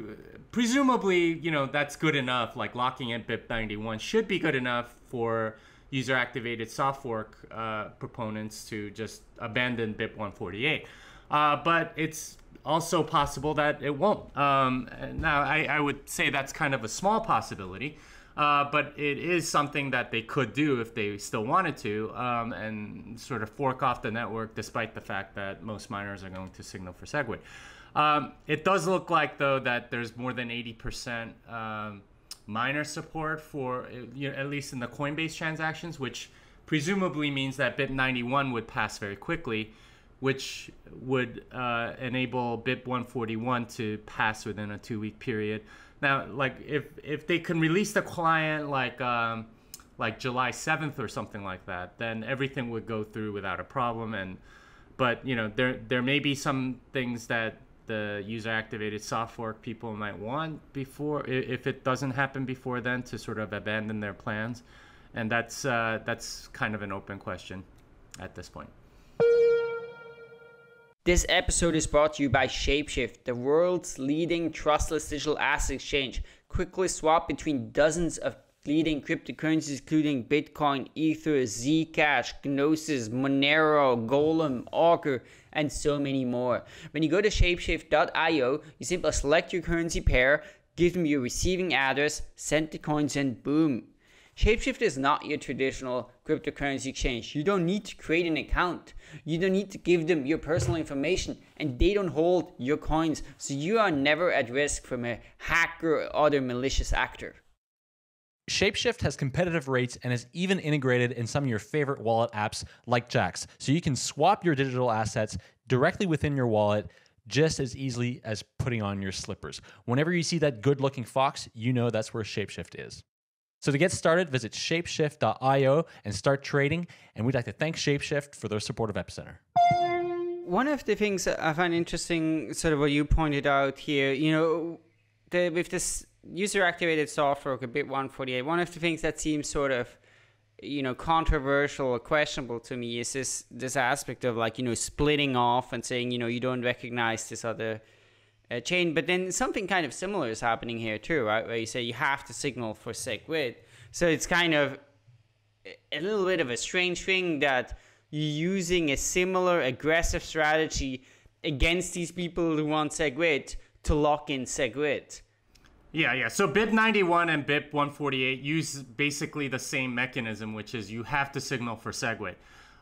presumably, you know, that's good enough. Like locking in B I P ninety-one should be good enough for user activated soft fork uh, proponents to just abandon B I P one forty-eight. Uh, but it's also possible that it won't. Um, now, I, I would say that's kind of a small possibility. Uh, but it is something that they could do if they still wanted to, um, and sort of fork off the network, despite the fact that most miners are going to signal for SegWit. Um, it does look like, though, that there's more than eighty percent um, miner support for, you know, at least in the Coinbase transactions, which presumably means that B I P ninety-one would pass very quickly, which would uh, enable B I P one forty-one to pass within a two-week period. Now, like if if they can release the client like um, like July seventh or something like that, then everything would go through without a problem. And but you know there there may be some things that the user activated soft fork people might want before, if it doesn't happen before then, to sort of abandon their plans, and that's uh, that's kind of an open question at this point. This episode is brought to you by Shapeshift, the world's leading trustless digital asset exchange. Quickly swap between dozens of leading cryptocurrencies, including Bitcoin, Ether, Zcash, Gnosis, Monero, Golem, Augur, and so many more. When you go to shapeshift dot i o, you simply select your currency pair, give them your receiving address, send the coins, and boom. Shapeshift is not your traditional cryptocurrency exchange. You don't need to create an account. You don't need to give them your personal information, and they don't hold your coins. So you are never at risk from a hacker or other malicious actor. Shapeshift has competitive rates and is even integrated in some of your favorite wallet apps like Jax. So you can swap your digital assets directly within your wallet just as easily as putting on your slippers. Whenever you see that good looking fox, you know that's where Shapeshift is. So to get started, visit shapeshift dot i o and start trading. And we'd like to thank Shapeshift for their support of Epicenter. One of the things I find interesting, sort of what you pointed out here, you know, the, with this user-activated software, like BIP one forty-eight, one of the things that seems sort of, you know, controversial or questionable to me is this this aspect of, like, you know, splitting off and saying, you know, you don't recognize this other uh, chain. But then something kind of similar is happening here too, right? Where you say you have to signal for SegWit. So it's kind of a little bit of a strange thing that you're using a similar aggressive strategy against these people who want SegWit to lock in SegWit. Yeah, yeah. So BIP ninety-one and BIP one forty-eight use basically the same mechanism, which is you have to signal for SegWit.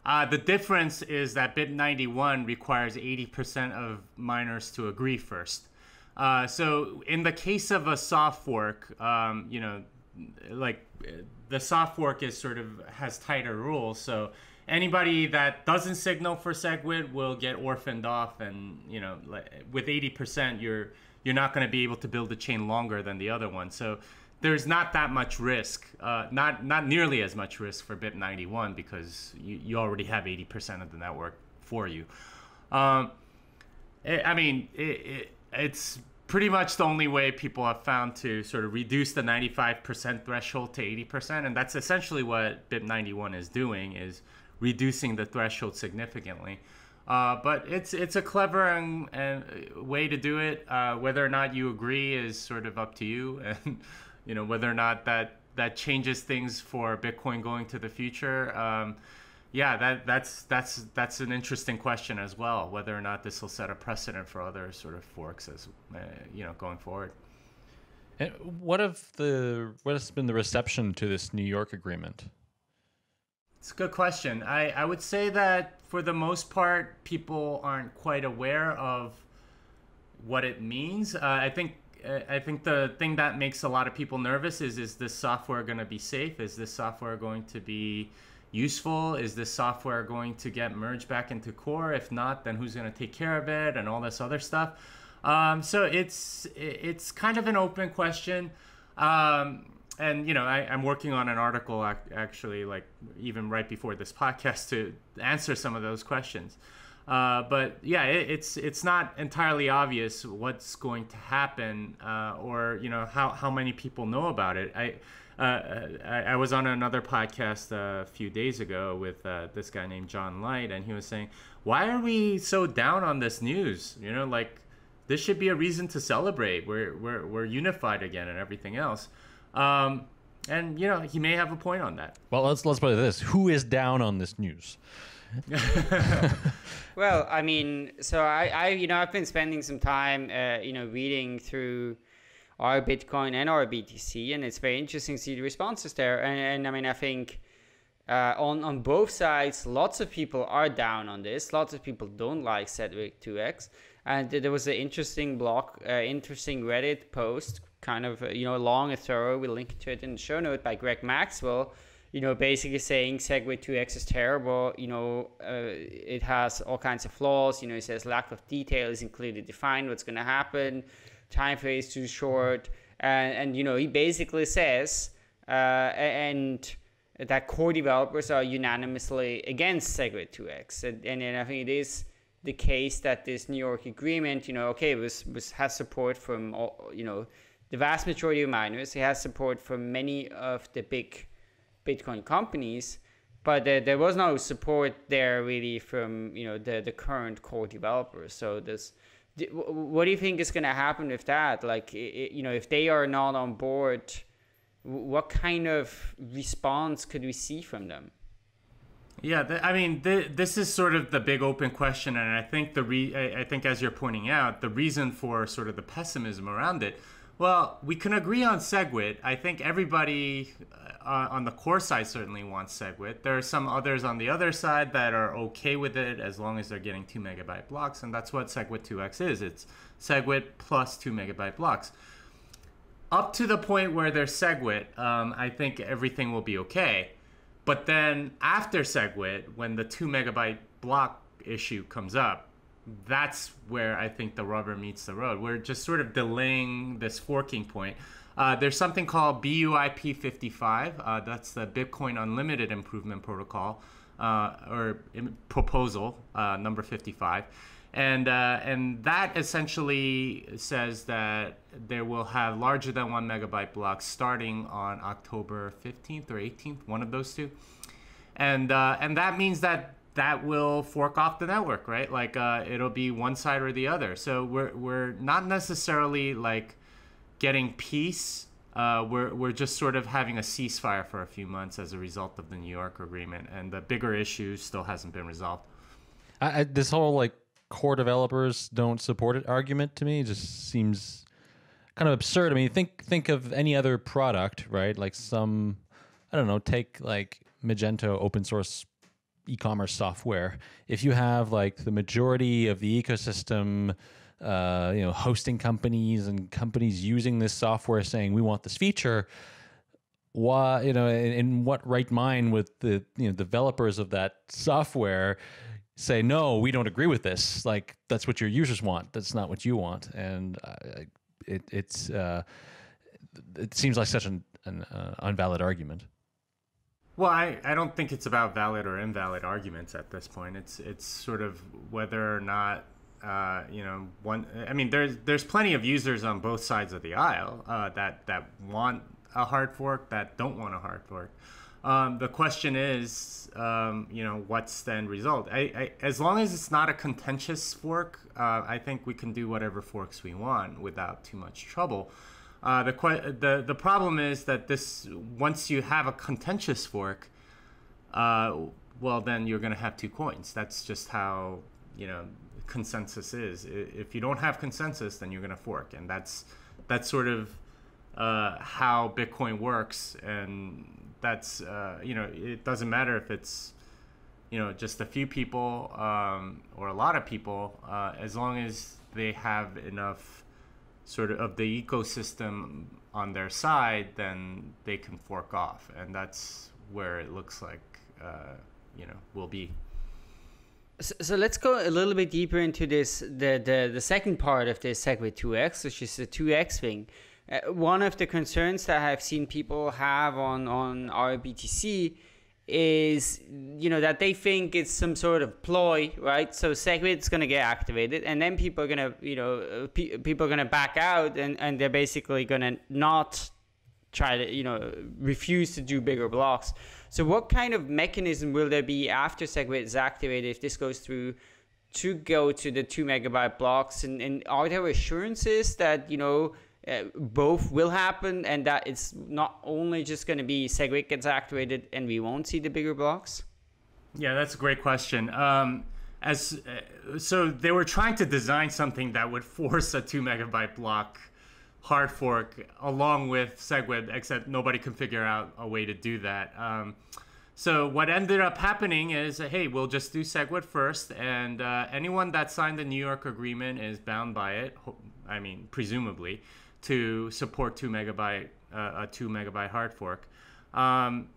Uh, the difference is that BIP ninety-one requires eighty percent of miners to agree first. Uh, so in the case of a soft fork, um, you know, like the soft fork is sort of has tighter rules. So anybody that doesn't signal for SegWit will get orphaned off, and you know, with eighty percent, you're you're not going to be able to build a chain longer than the other one. So there's not that much risk, uh, not not nearly as much risk for BIP ninety-one because you, you already have eighty percent of the network for you. Um, it, I mean, it, it, it's pretty much the only way people have found to sort of reduce the ninety-five percent threshold to eighty percent. And that's essentially what BIP ninety-one is doing, is reducing the threshold significantly. Uh, but it's it's a clever and, and way to do it. Uh, whether or not you agree is sort of up to you, and you know whether or not that that changes things for Bitcoin going to the future. Um, yeah, that that's that's that's an interesting question as well. Whether or not this will set a precedent for other sort of forks as uh, you know going forward. And what of the what has been the reception to this New York Agreement? It's a good question. I, I would say that for the most part, people aren't quite aware of what it means. Uh, I think I think the thing that makes a lot of people nervous is, is this software going to be safe? Is this software going to be useful? Is this software going to get merged back into Core? If not, then who's going to take care of it and all this other stuff? Um, so it's it's kind of an open question. Um, And, you know, I, I'm working on an article actually, like even right before this podcast, to answer some of those questions. Uh, but yeah, it, it's it's not entirely obvious what's going to happen uh, or, you know, how, how many people know about it. I, uh, I, I was on another podcast a few days ago with uh, this guy named John Light, and he was saying, why are we so down on this news? You know, like this should be a reason to celebrate. We're, we're, we're unified again and everything else. Um, and, you know, he may have a point on that. Well, let's let's put it this. Who is down on this news? Well, I mean, so I, I, you know, I've been spending some time, uh, you know, reading through our Bitcoin and our B T C, and it's very interesting to see the responses there. And, and I mean, I think uh, on, on both sides, lots of people are down on this. Lots of people don't like SegWit two X. And there was an interesting blog, uh, interesting Reddit post, kind of, you know, long and thorough, we'll link to it in the show note, by Greg Maxwell, you know, basically saying SegWit two X is terrible, you know, uh, it has all kinds of flaws, you know, he says lack of detail isn't clearly defined what's going to happen, time frame is too short, and, and you know, he basically says, uh, and that core developers are unanimously against SegWit two X, and, and, and I think it is the case that this New York Agreement, you know, okay, was, was has support from, all, you know, the vast majority of miners. It has support from many of the big Bitcoin companies, but uh, there was no support there really from, you know, the, the current core developers. So this, th what do you think is going to happen with that? Like, it, you know, if they are not on board, what kind of response could we see from them? Yeah, the, I mean, the, this is sort of the big open question. And I think the re I, I think, as you're pointing out, the reason for sort of the pessimism around it Well, we can agree on SegWit. I think everybody uh, on the core side certainly wants SegWit. There are some others on the other side that are okay with it as long as they're getting two megabyte blocks, and that's what SegWit two X is. It's SegWit plus two megabyte blocks. Up to the point where there's SegWit, um, I think everything will be okay. But then after SegWit, when the two megabyte block issue comes up, that's where I think the rubber meets the road. We're just sort of delaying this forking point. Uh, there's something called B U I P fifty-five. Uh, that's the Bitcoin Unlimited Improvement Protocol uh, or in, proposal uh, number fifty-five. And, uh, and that essentially says that they will have larger than one megabyte blocks starting on October fifteenth or eighteenth, one of those two. And, uh, and that means that that will fork off the network, right? Like uh, it'll be one side or the other. So we're we're not necessarily like getting peace. Uh, we're we're just sort of having a ceasefire for a few months as a result of the New York Agreement, and the bigger issue still hasn't been resolved. I, I, this whole like core developers don't support it argument to me just seems kind of absurd. I mean, think think of any other product, right? Like some, I don't know, take like Magento open source e-commerce software. If you have like the majority of the ecosystem, uh, you know, hosting companies and companies using this software saying we want this feature, why, you know, in, in what right mind would the you know developers of that software say no, we don't agree with this? Like that's what your users want. That's not what you want. And uh, it it's uh, it seems like such an, an uh, invalid argument. Well, I, I don't think it's about valid or invalid arguments at this point. It's it's sort of whether or not, uh, you know, one. I mean, there's there's plenty of users on both sides of the aisle uh, that that want a hard fork, that don't want a hard fork. Um, the question is, um, you know, what's the end result? I, I as long as it's not a contentious fork, uh, I think we can do whatever forks we want without too much trouble. Uh, the, the the problem is that this once you have a contentious fork, uh, well then you're going to have two coins. That's just how you know consensus is. If you don't have consensus, then you're going to fork, and that's that's sort of uh, how Bitcoin works. And that's uh, you know it doesn't matter if it's you know just a few people um, or a lot of people, uh, as long as they have enough sort of of the ecosystem on their side, then they can fork off, and that's where it looks like uh, you know will be. So, so let's go a little bit deeper into this the the, the second part of the SegWit two X, which is the two X thing. Uh, one of the concerns that I've seen people have on on our B T C is you know that they think it's some sort of ploy, right? So SegWit's going to get activated, and then people are going to you know pe people are going to back out, and and they're basically going to not try to you know refuse to do bigger blocks. So what kind of mechanism will there be after SegWit is activated if this goes through to go to the two megabyte blocks, and and are there assurances that you know Uh, both will happen, and that it's not only just going to be SegWit gets activated and we won't see the bigger blocks? Yeah, that's a great question. Um, as uh, so they were trying to design something that would force a two megabyte block hard fork along with SegWit, except nobody can figure out a way to do that. Um, so what ended up happening is, hey, we'll just do SegWit first, and uh, anyone that signed the New York Agreement is bound by it, I mean, presumably, to support two megabyte, uh, a two megabyte hard fork. Um,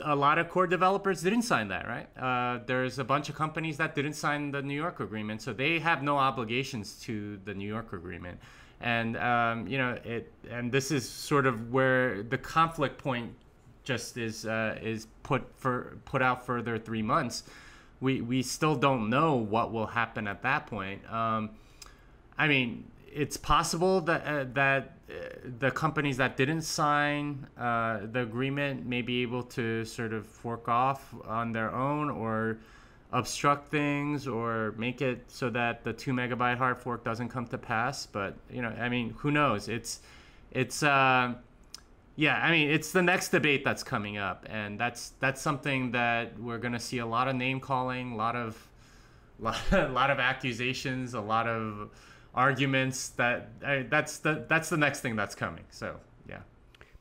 a lot of core developers didn't sign that, right? Uh, there's a bunch of companies that didn't sign the New York Agreement, so they have no obligations to the New York Agreement. And, um, you know, it, and this is sort of where the conflict point just is, uh, is put for, put out further three months. We, we still don't know what will happen at that point. Um, I mean, it's possible that uh, that uh, the companies that didn't sign uh, the agreement may be able to sort of fork off on their own, or obstruct things, or make it so that the two megabyte hard fork doesn't come to pass. But you know, I mean, who knows? It's it's uh, yeah. I mean, it's the next debate that's coming up, and that's that's something that we're gonna see a lot of name calling, a lot of a lot, lot of accusations, a lot of arguments that I, that's the that's the next thing that's coming. So yeah.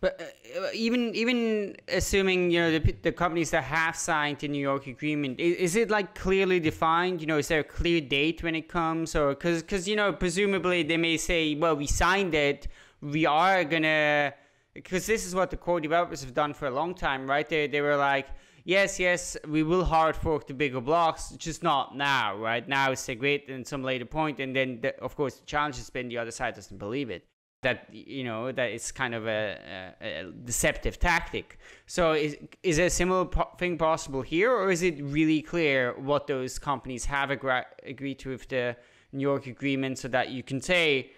But uh, even even assuming, you know, the, the companies that have signed the New York Agreement, is, is it like clearly defined? You know, is there a clear date when it comes? Or because because you know, presumably they may say, well, we signed it, we are gonna, because this is what the core developers have done for a long time, right? They they were like, yes, yes, we will hard fork the bigger blocks, just not now, right? Now it's a great and some later point, and then the, of course the challenge has been the other side doesn't believe it. That, you know, that it's kind of a, a, a deceptive tactic. So is is a similar po thing possible here, or is it really clear what those companies have agra agreed to with the New York Agreement, so that you can say,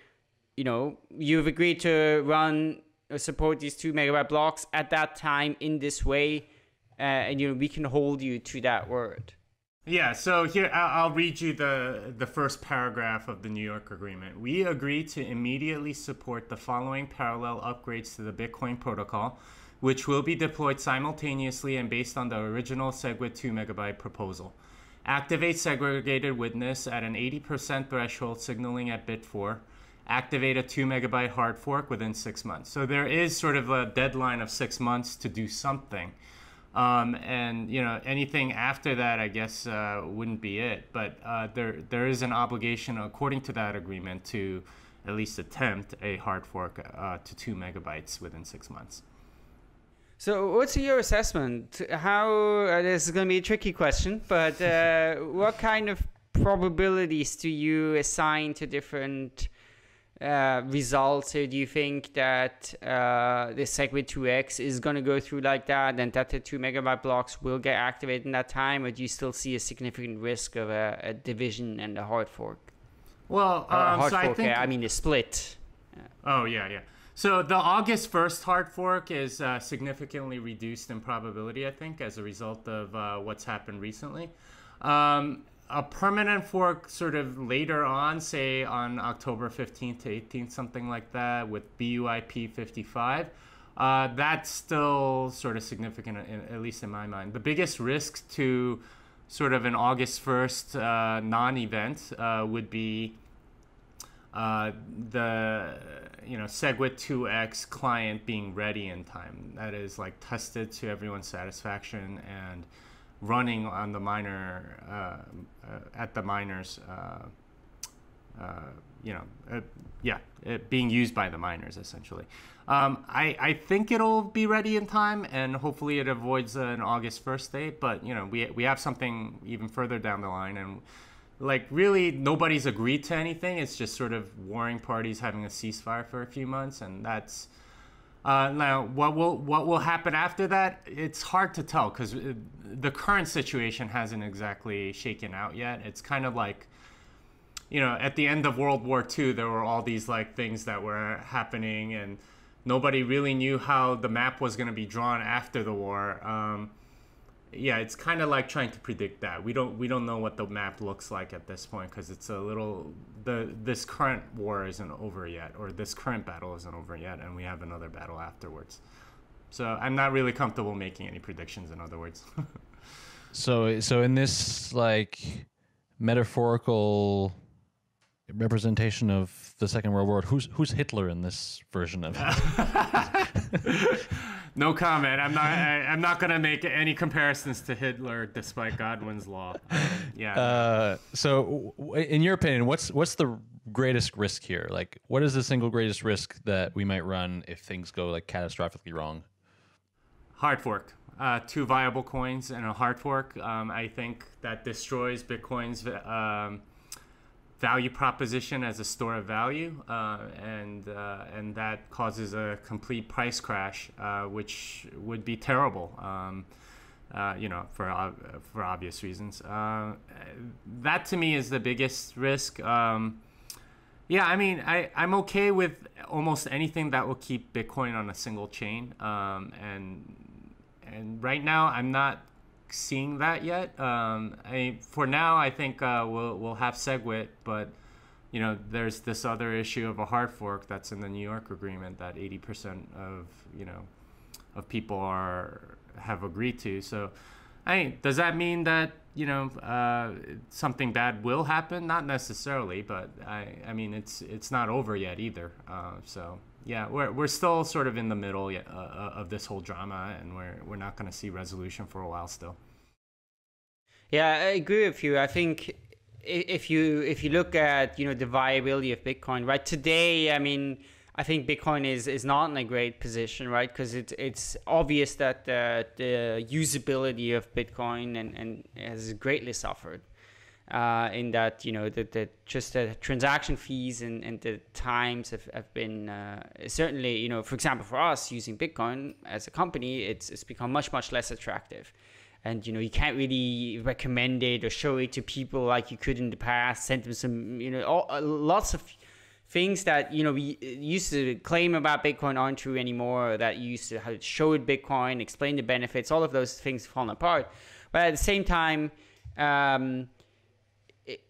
you know, you've agreed to run or support these two megabyte blocks at that time in this way, uh, and you know, we can hold you to that word. Yeah, so here I'll read you the, the first paragraph of the New York Agreement. We agree to immediately support the following parallel upgrades to the Bitcoin protocol, which will be deployed simultaneously and based on the original SegWit two megabyte proposal. Activate Segregated Witness at an eighty percent threshold signaling at bit four. Activate a two megabyte hard fork within six months. So there is sort of a deadline of six months to do something. Um, and, you know, anything after that, I guess, uh, wouldn't be it. But uh, there there is an obligation, according to that agreement, to at least attempt a hard fork uh, to two megabytes within six months. So what's your assessment? How, uh, this is going to be a tricky question, but uh, what kind of probabilities do you assign to different uh results? So do you think that uh the SegWit two X is going to go through like that, and that the two megabyte blocks will get activated in that time, or do you still see a significant risk of a, a division and a hard fork? Well, um, uh, hard so fork, I, think, uh, I mean the split. Oh yeah, yeah. So the August first hard fork is uh, significantly reduced in probability, I think, as a result of uh, what's happened recently. Um, a permanent fork sort of later on, say on October fifteenth to eighteenth, something like that, with B U I P fifty-five, uh, that's still sort of significant, in, at least in my mind. The biggest risk to sort of an August first uh, non-event uh, would be uh, the, you know, SegWit two X client being ready in time. That is like tested to everyone's satisfaction and running on the miner, uh, uh, at the miners, uh, uh, you know, uh, yeah, it being used by the miners, essentially. Um, I, I think it'll be ready in time, and hopefully it avoids uh, an August first date, but, you know, we, we have something even further down the line, and like really nobody's agreed to anything. It's just sort of warring parties having a ceasefire for a few months, and that's, Uh, now, what will what will happen after that? It's hard to tell, because the current situation hasn't exactly shaken out yet. It's kind of like, you know, at the end of World War Two, there were all these like things that were happening, and nobody really knew how the map was going to be drawn after the war. Um, yeah, it's kind of like trying to predict that. We don't we don't know what the map looks like at this point, because it's a little, the this current war isn't over yet, or this current battle isn't over yet, and we have another battle afterwards. So I'm not really comfortable making any predictions, in other words. so so in this like metaphorical representation of the Second World War, who's who's Hitler in this version of it? No comment. I'm not. I, I'm not going to make any comparisons to Hitler, despite Godwin's law. Um, yeah. Uh, so, in your opinion, what's what's the greatest risk here? Like, what is the single greatest risk that we might run if things go like catastrophically wrong? Hard fork. Uh, two viable coins and a hard fork. Um, I think that destroys Bitcoin's um, value proposition as a store of value, uh, and uh, and that causes a complete price crash, uh, which would be terrible, um, uh, you know, for uh, for obvious reasons. Uh, that to me is the biggest risk. Um, yeah, I mean, I I'm okay with almost anything that will keep Bitcoin on a single chain, um, and and right now I'm not seeing that yet. Um, I, for now, I think uh, we'll we'll have SegWit, but you know, there's this other issue of a hard fork that's in the New York Agreement that eighty percent of you know of people are have agreed to. So, I, does that mean that, you know, uh, something bad will happen? Not necessarily, but I, I mean, it's it's not over yet either. Uh, so yeah, we're we're still sort of in the middle yet, uh, of this whole drama, and we're we're not going to see resolution for a while still. Yeah, I agree with you. I think if you if you look at, you know, the viability of Bitcoin, right, today, I mean, I think Bitcoin is, is not in a great position, right? Because it's it's obvious that the, the usability of Bitcoin and, and has greatly suffered uh, in that, you know, that the, just the transaction fees and, and the times have, have been uh, certainly, you know, for example, for us using Bitcoin as a company, it's, it's become much, much less attractive. And, you know, you can't really recommend it or show it to people like you could in the past, send them some, you know, all, lots of things that, you know, we used to claim about Bitcoin aren't true anymore, that you used to show it Bitcoin, explain the benefits, all of those things fallen apart. But at the same time, um,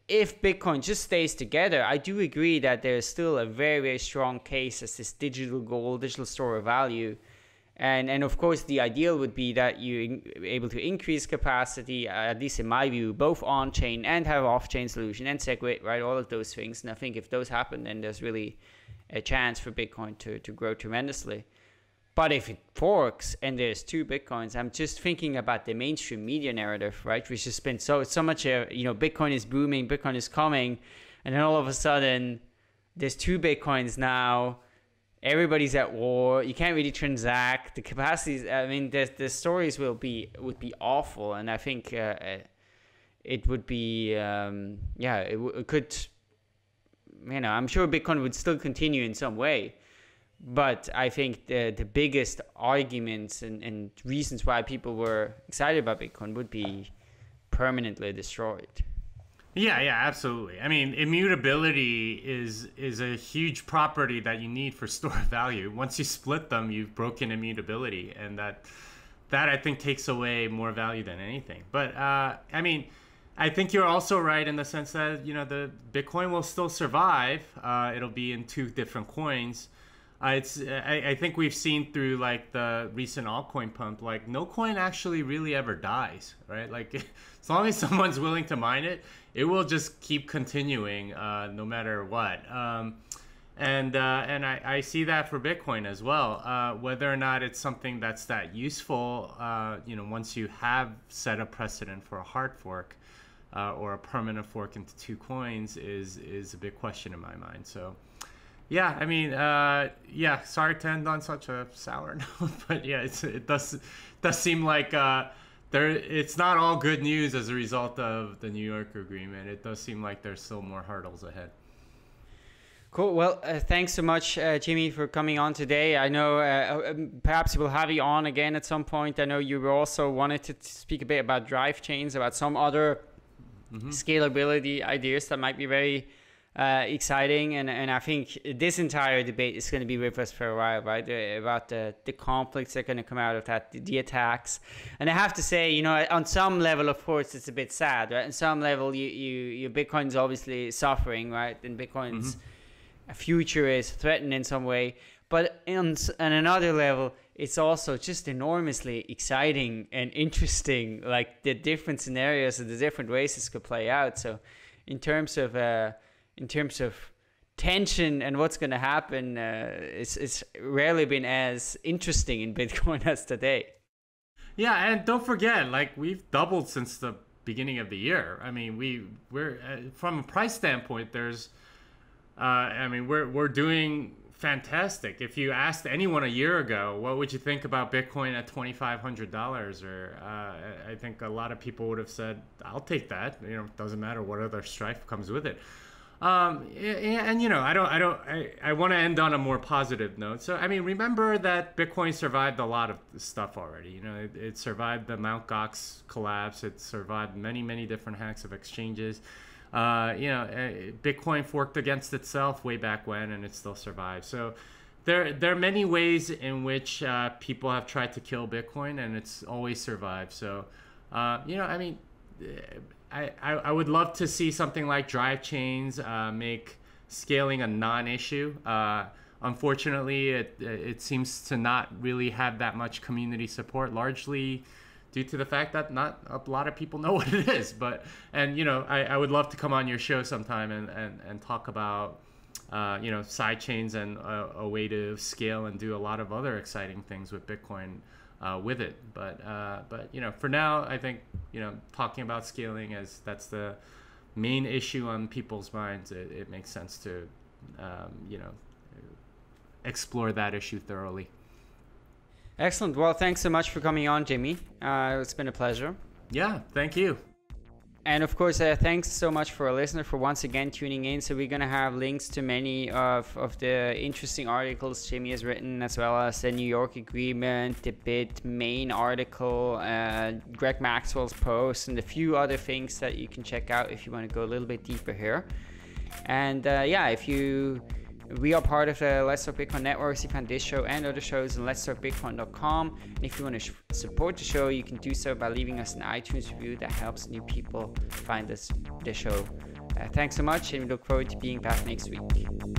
if Bitcoin just stays together, I do agree that there is still a very, very strong case as this digital gold, digital store of value. And, and of course, the ideal would be that you're able to increase capacity, uh, at least in my view, both on-chain and have off-chain solution and SegWit, right? All of those things. And I think if those happen, then there's really a chance for Bitcoin to, to grow tremendously. But if it forks and there's two Bitcoins, I'm just thinking about the mainstream media narrative, right? Which has been so, so much, uh, you know, Bitcoin is booming, Bitcoin is coming. And then all of a sudden, there's two Bitcoins now. Everybody's at war. You can't really transact. The capacities, I mean, the, the stories will be would be awful, and I think uh, it would be, um, yeah, it, it could, you know, I'm sure Bitcoin would still continue in some way, but I think the, the biggest arguments and, and reasons why people were excited about Bitcoin would be permanently destroyed. Yeah, yeah, absolutely. I mean, immutability is is a huge property that you need for store value. Once you split them, you've broken immutability, and that that I think takes away more value than anything. But uh, I mean, I think you're also right in the sense that, you know, the Bitcoin will still survive. Uh, it'll be in two different coins. Uh, it's I, I think we've seen through like the recent altcoin pump, like no coin actually really ever dies, right? Like as long as someone's willing to mine it, it will just keep continuing uh, no matter what. Um, and uh, and I, I see that for Bitcoin as well. Uh, whether or not it's something that's that useful, uh, you know, once you have set a precedent for a hard fork uh, or a permanent fork into two coins is is a big question in my mind. So. Yeah, I mean, uh, yeah, sorry to end on such a sour note, but yeah, it's, it does does seem like uh, there it's not all good news as a result of the New York Agreement. It does seem like there's still more hurdles ahead. Cool. Well, uh, thanks so much, uh, Jimmy, for coming on today. I know uh, perhaps we'll have you on again at some point. I know you also wanted to speak a bit about drive chains, about some other mm-hmm. scalability ideas that might be very Uh, exciting, and, and I think this entire debate is going to be with us for a while, right? About the, the conflicts that are going to come out of that, the, the attacks. And I have to say, you know, on some level, of course, it's a bit sad, right? On some level, you, you, your Bitcoin's obviously suffering, right? And Bitcoin's mm-hmm. future is threatened in some way. But on, on another level, it's also just enormously exciting and interesting, like the different scenarios and the different ways this could play out. So in terms of... Uh, in terms of tension and what's going to happen, uh, it's, it's rarely been as interesting in Bitcoin as today. Yeah, and don't forget, like, we've doubled since the beginning of the year. I mean, we we're uh, from a price standpoint, there's, uh, I mean, we're we're doing fantastic. If you asked anyone a year ago, what would you think about Bitcoin at twenty-five hundred dollars? Or uh, I think a lot of people would have said, "I'll take that." You know, it doesn't matter what other strife comes with it. Um, and, you know, I don't, I don't, I, I want to end on a more positive note. So, I mean, remember that Bitcoin survived a lot of stuff already. You know, it, it survived the Mount. Gox collapse. It survived many, many different hacks of exchanges. Uh, you know, Bitcoin forked against itself way back when, and it still survived. So there, there are many ways in which, uh, people have tried to kill Bitcoin, and it's always survived. So, uh, you know, I mean, I, I would love to see something like drive chains uh, make scaling a non-issue. Uh, unfortunately, it, it seems to not really have that much community support, largely due to the fact that not a lot of people know what it is. But, and, you know, I, I would love to come on your show sometime and, and, and talk about, uh, you know, side chains and a, a way to scale and do a lot of other exciting things with Bitcoin uh, with it. But, uh, but, you know, for now, I think, you know, talking about scaling as that's the main issue on people's minds, it, it makes sense to, um, you know, explore that issue thoroughly. Excellent. Well, thanks so much for coming on, Jimmy. Uh, it's been a pleasure. Yeah, thank you. And of course, uh, thanks so much for our listener for once again tuning in. So we're going to have links to many of, of the interesting articles Jimmy has written, as well as the New York Agreement, the Bitmain article, uh, Greg Maxwell's post, and a few other things that you can check out if you want to go a little bit deeper here. And uh, yeah, if you... we are part of the Let's Talk Bitcoin network. You find this show and other shows on lets talk bitcoin dot com. And if you want to sh- support the show, you can do so by leaving us an iTunes review. That helps new people find this the show. Uh, thanks so much, and we look forward to being back next week.